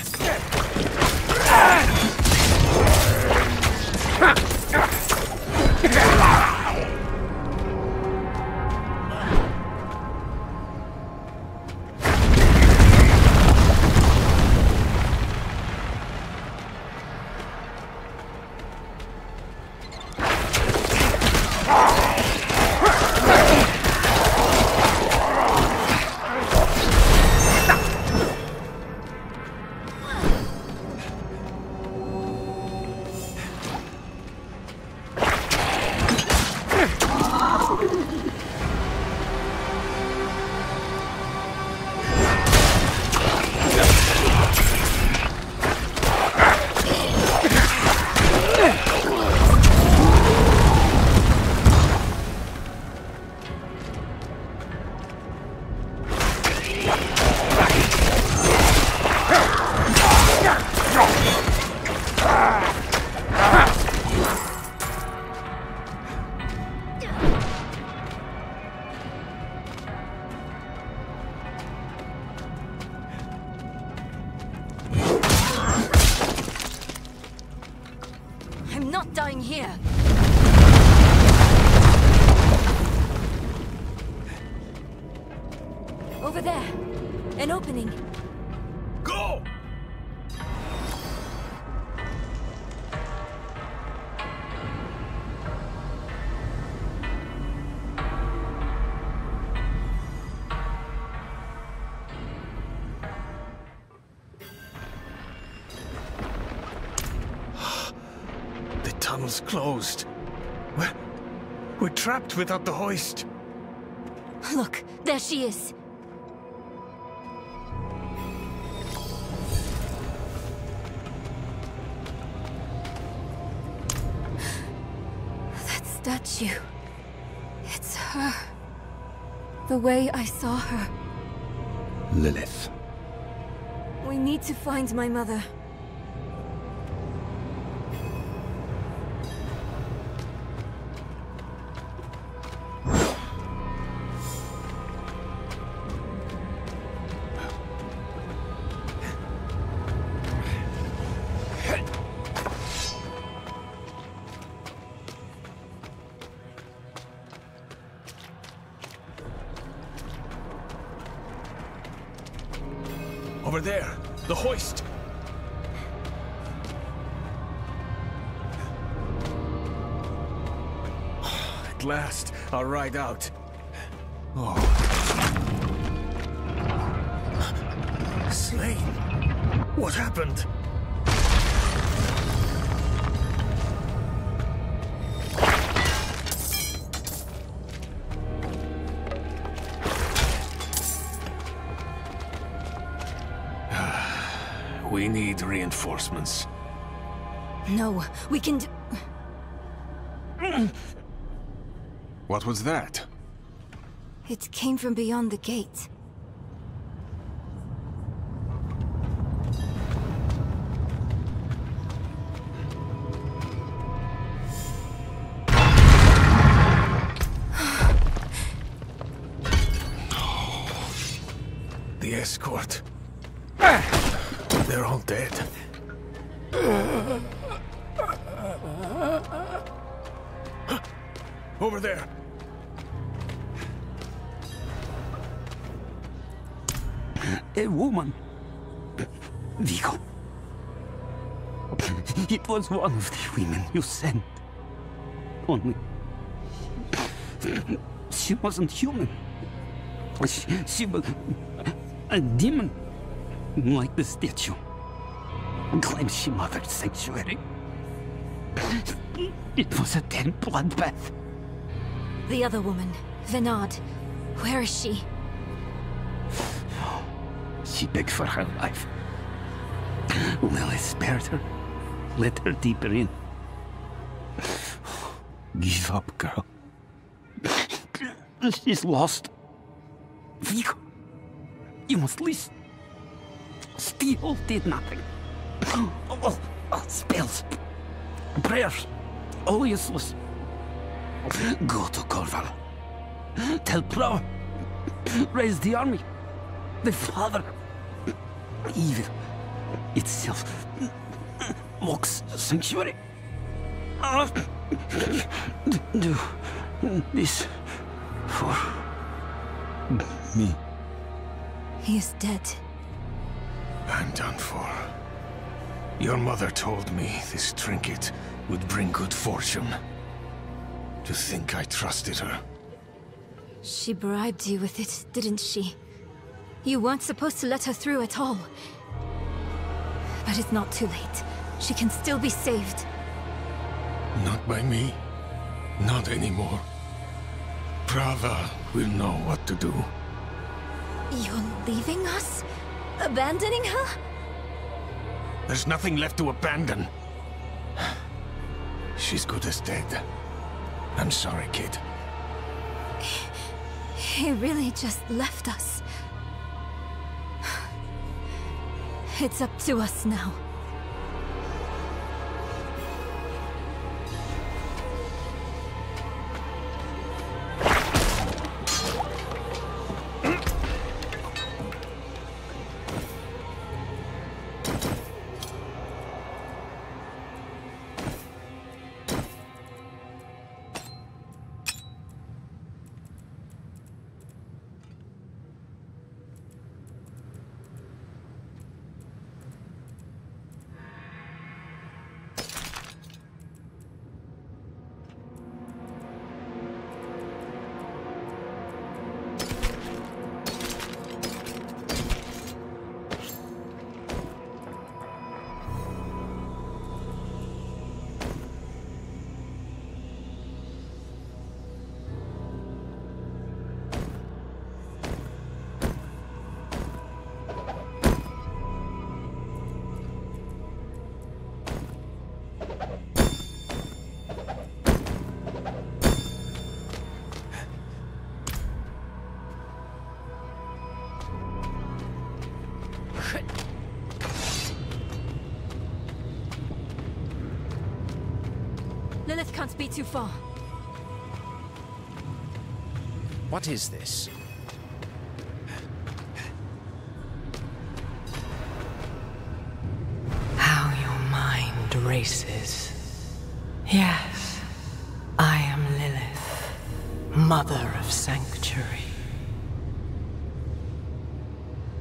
Tunnel's closed. We're trapped without the hoist. Look, there she is. That statue. It's her. The way I saw her. Lilith. We need to find my mother. Over there, the hoist. At last, I'll ride out. Oh. Slain? What happened? We need reinforcements. No, we can do... What was that? It came from beyond the gate. The escort. They're all dead. Over there. A woman. Vigo. It was one of the women you sent. Only... she wasn't human. She was... a demon. Like the statue. Claims she mothered Sanctuary. It was a damn bloodbath. The other woman, Venard, where is she? She begged for her life. Lilith spared her. Let her deeper in. Give up, girl. She's lost. Vigo, you must listen. Steel did nothing. Spells, prayers, all useless. Go to Corvana. Tell Prava. Raise the army. The father. Evil itself walks Sanctuary. Do this for me. He is dead. I'm done for. Your mother told me this trinket would bring good fortune. To think I trusted her. She bribed you with it, didn't she? You weren't supposed to let her through at all. But it's not too late. She can still be saved. Not by me. Not anymore. Prava will know what to do. You're leaving us? Abandoning her? There's nothing left to abandon. She's good as dead. I'm sorry, kid. He really just left us. It's up to us now. Lilith can't be too far. What is this? How your mind races. Yes, I am Lilith, mother of Sanctuary.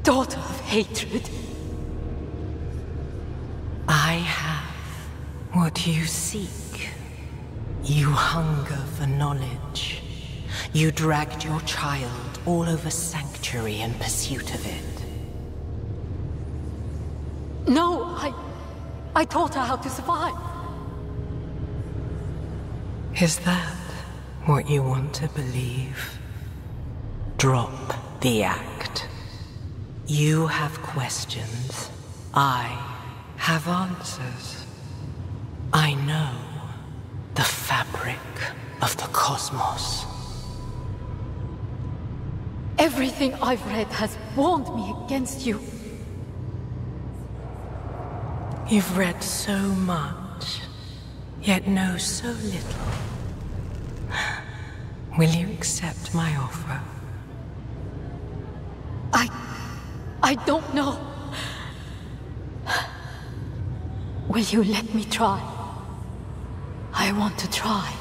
Daughter of hatred. I have what you seek. You hunger for knowledge. You dragged your child all over Sanctuary in pursuit of it. No, I taught her how to survive. Is that what you want to believe? Drop the act. You have questions. I have answers. I know the fabric of the cosmos. Everything I've read has warned me against you. You've read so much, yet know so little. Will you accept my offer? I don't know. Will you let me try? I want to try.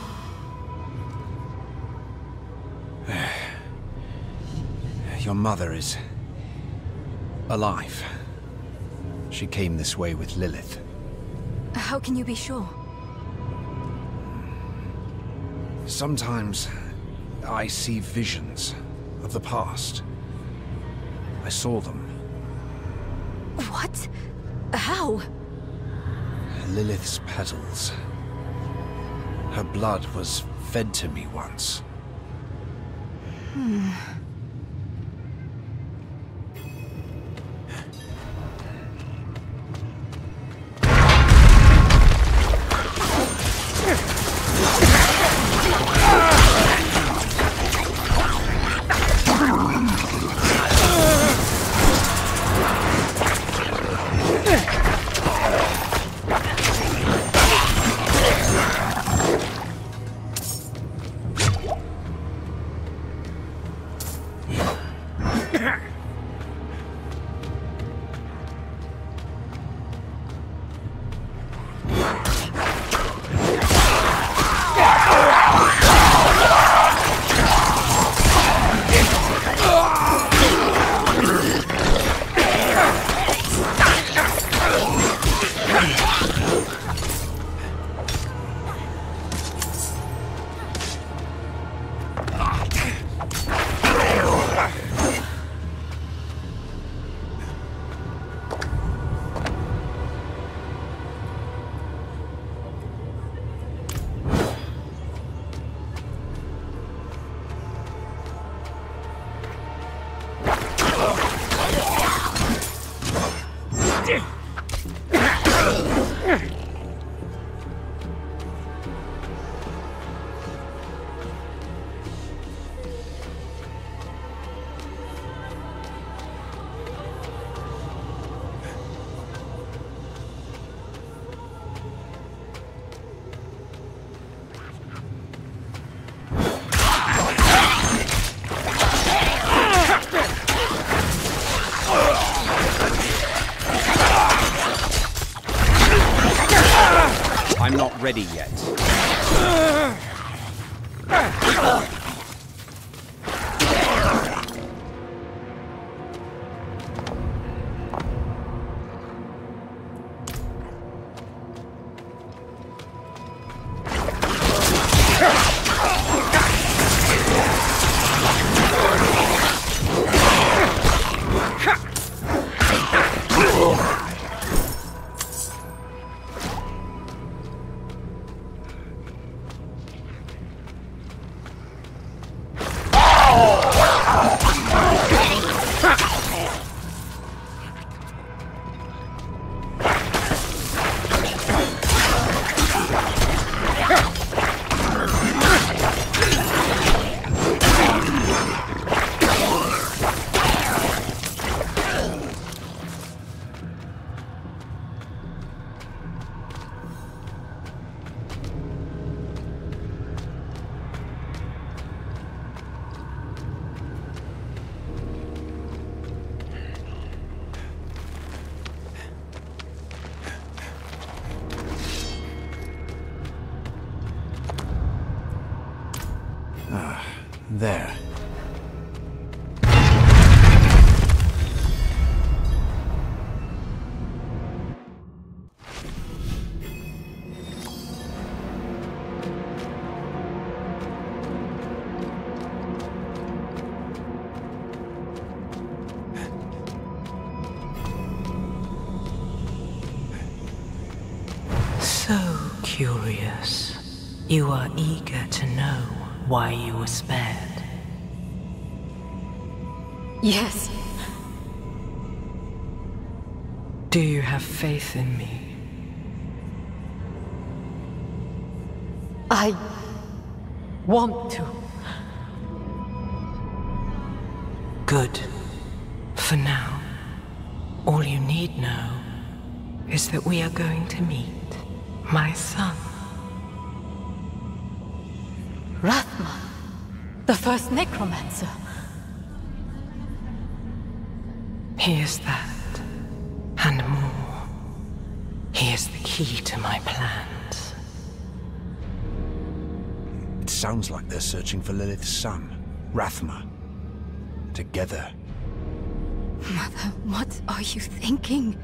Your mother is alive. She came this way with Lilith. How can you be sure? Sometimes I see visions of the past. I saw them. What? How? Lilith's petals. Her blood was fed to me once. Ready yet. There. curious. You are eager to know why you were spared. Yes. Do you have faith in me? I want to. Good. For now, all you need know is that we are going to meet my son. Rathma, the first necromancer. He is that, and more. He is the key to my plans. It sounds like they're searching for Lilith's son, Rathma. Together. Mother, what are you thinking?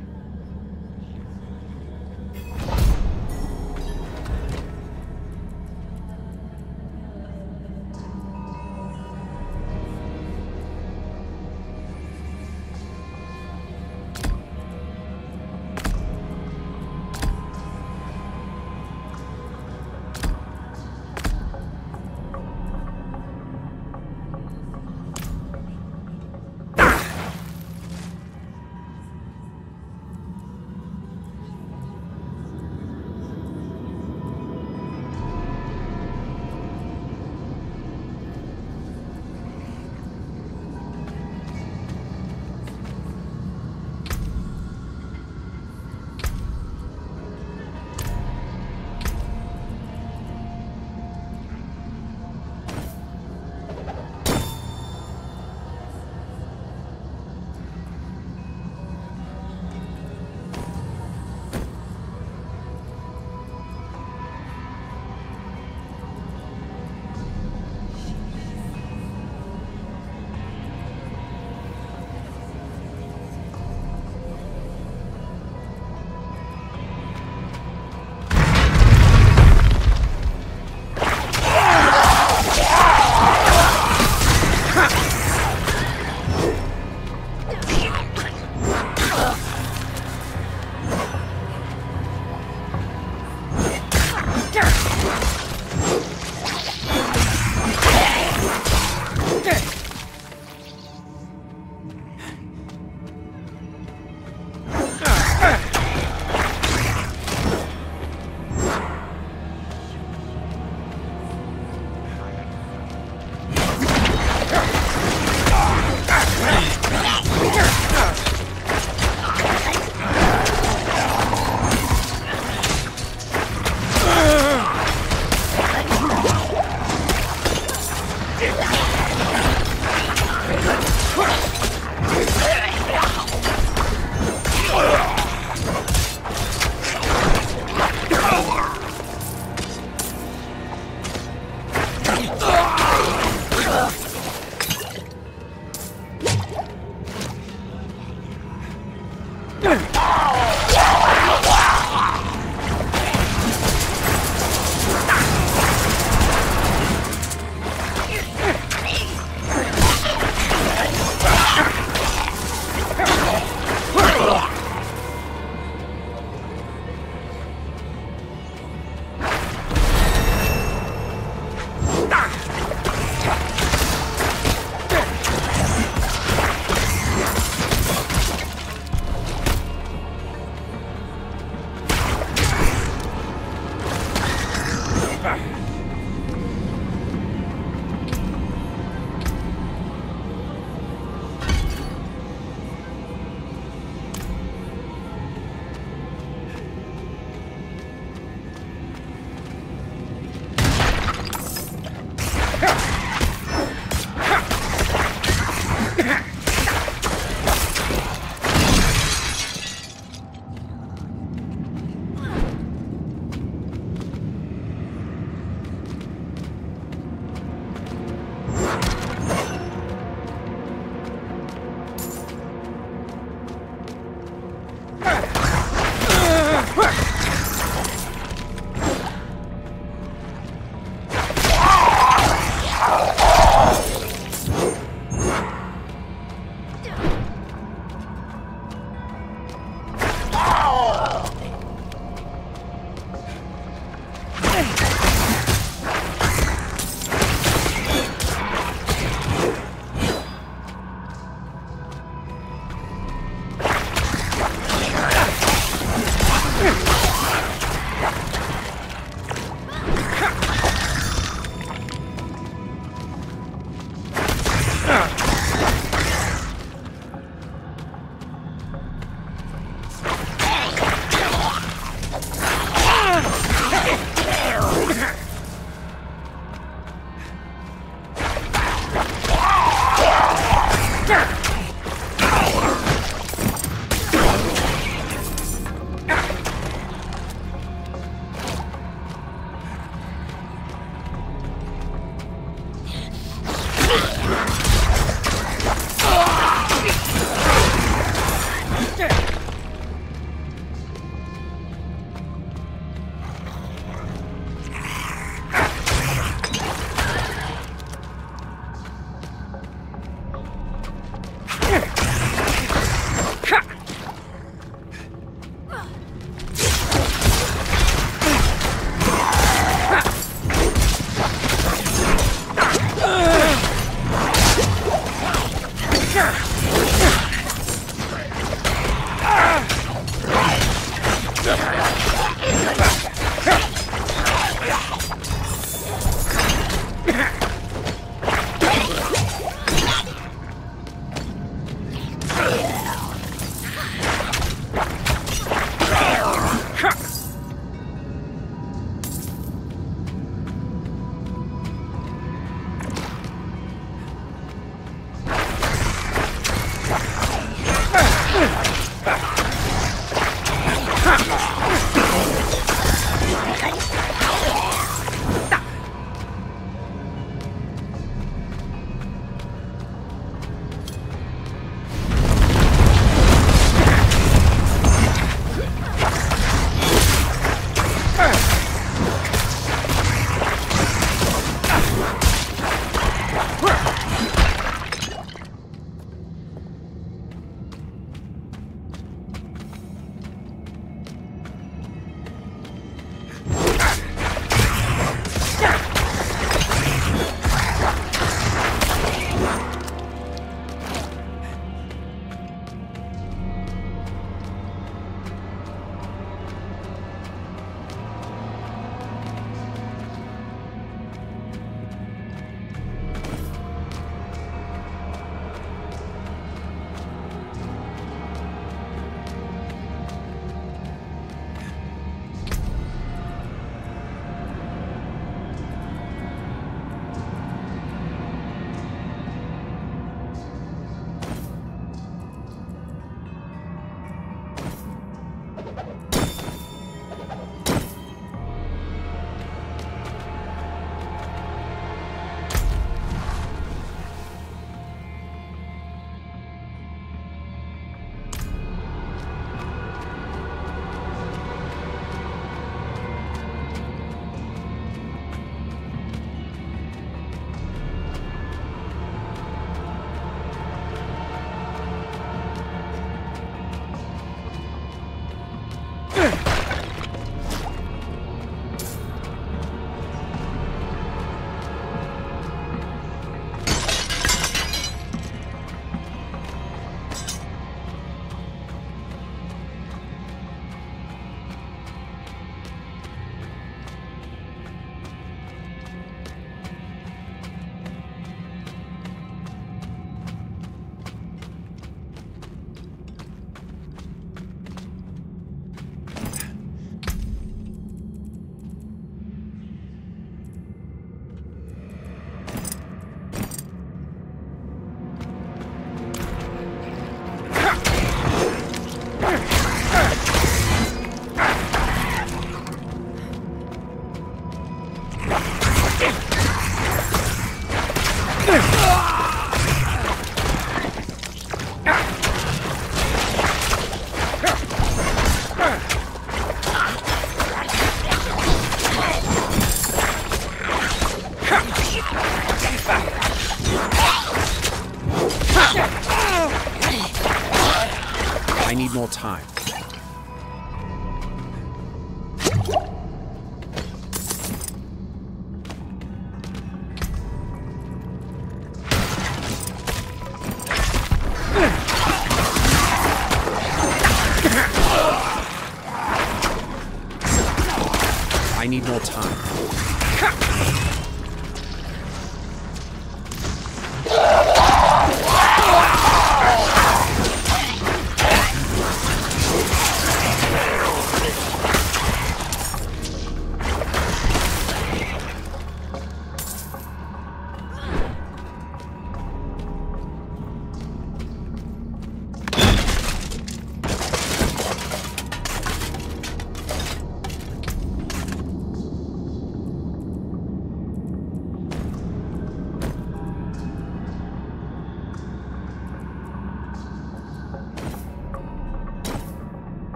I need more time.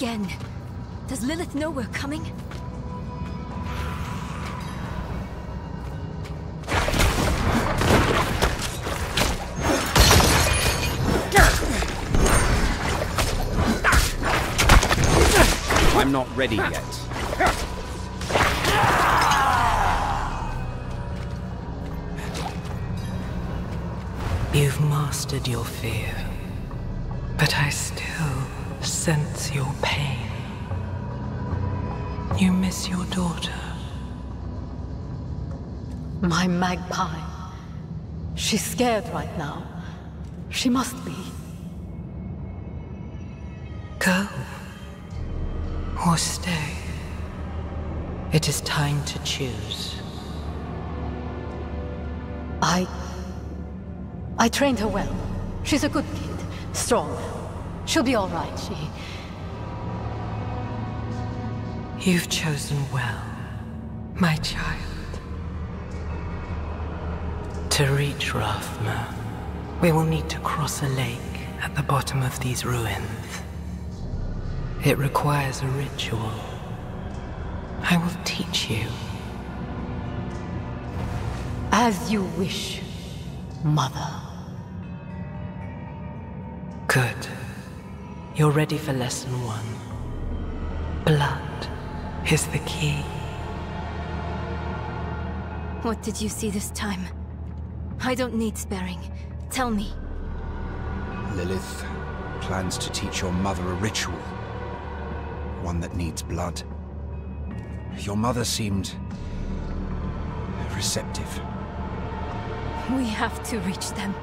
Again. Does Lilith know we're coming? I'm not ready yet. You've mastered your fear, but I still sense your pain. You miss your daughter. My magpie. She's scared right now. She must be. Go or stay. It is time to choose. I trained her well. She's a good kid. Strong. She'll be all right, she... You've chosen well, my child. To reach Rathma, we will need to cross a lake at the bottom of these ruins. It requires a ritual. I will teach you. As you wish, Mother. Good. You're ready for lesson one. Blood is the key. What did you see this time? I don't need sparing. Tell me. Lilith plans to teach your mother a ritual. One that needs blood. Your mother seemed... receptive. We have to reach them.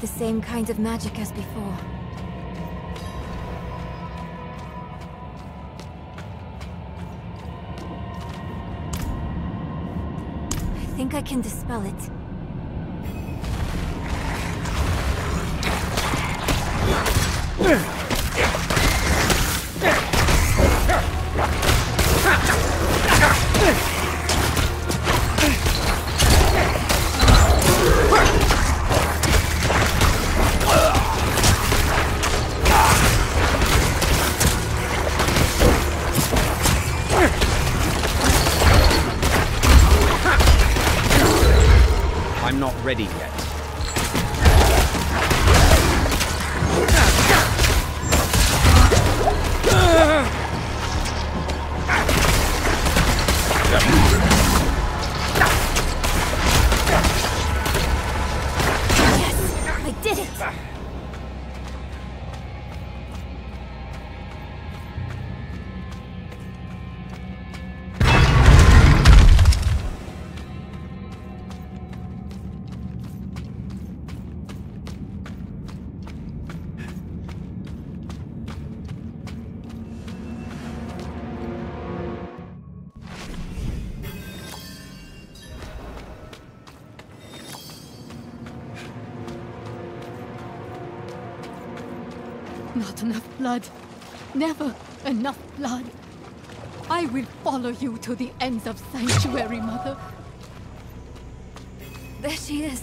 The same kind of magic as before. I think I can dispel it. Ready yet. Not enough blood. Never enough blood. I will follow you to the ends of Sanctuary, Mother. There she is.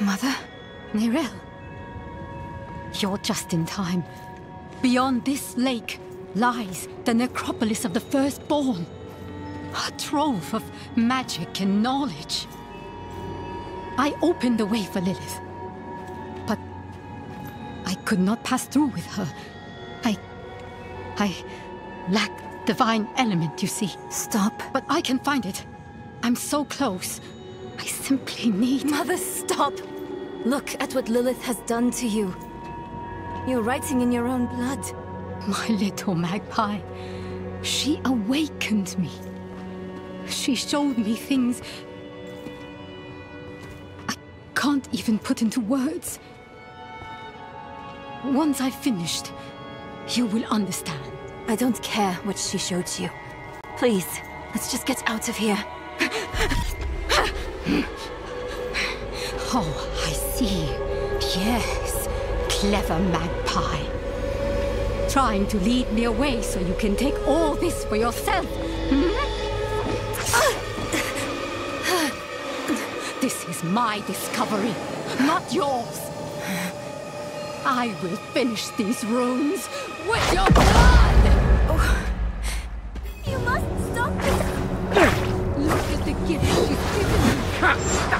Mother? Neyrelle? You're just in time. Beyond this lake lies the necropolis of the Firstborn. A trove of magic and knowledge. I opened the way for Lilith, but I could not pass through with her. I lack divine element, you see. Stop. But I can find it. I'm so close. I simply need... Mother, stop! Look at what Lilith has done to you. You're writing in your own blood. My little magpie. She awakened me. She showed me things I can't even put into words. Once I've finished, you will understand. I don't care what she showed you. Please, let's just get out of here. Oh, I see. Yes, clever magpie. Trying to lead me away so you can take all this for yourself. This is my discovery, not yours. I will finish these runes with your blood! Oh. You must stop this! Look at the gift she's given me!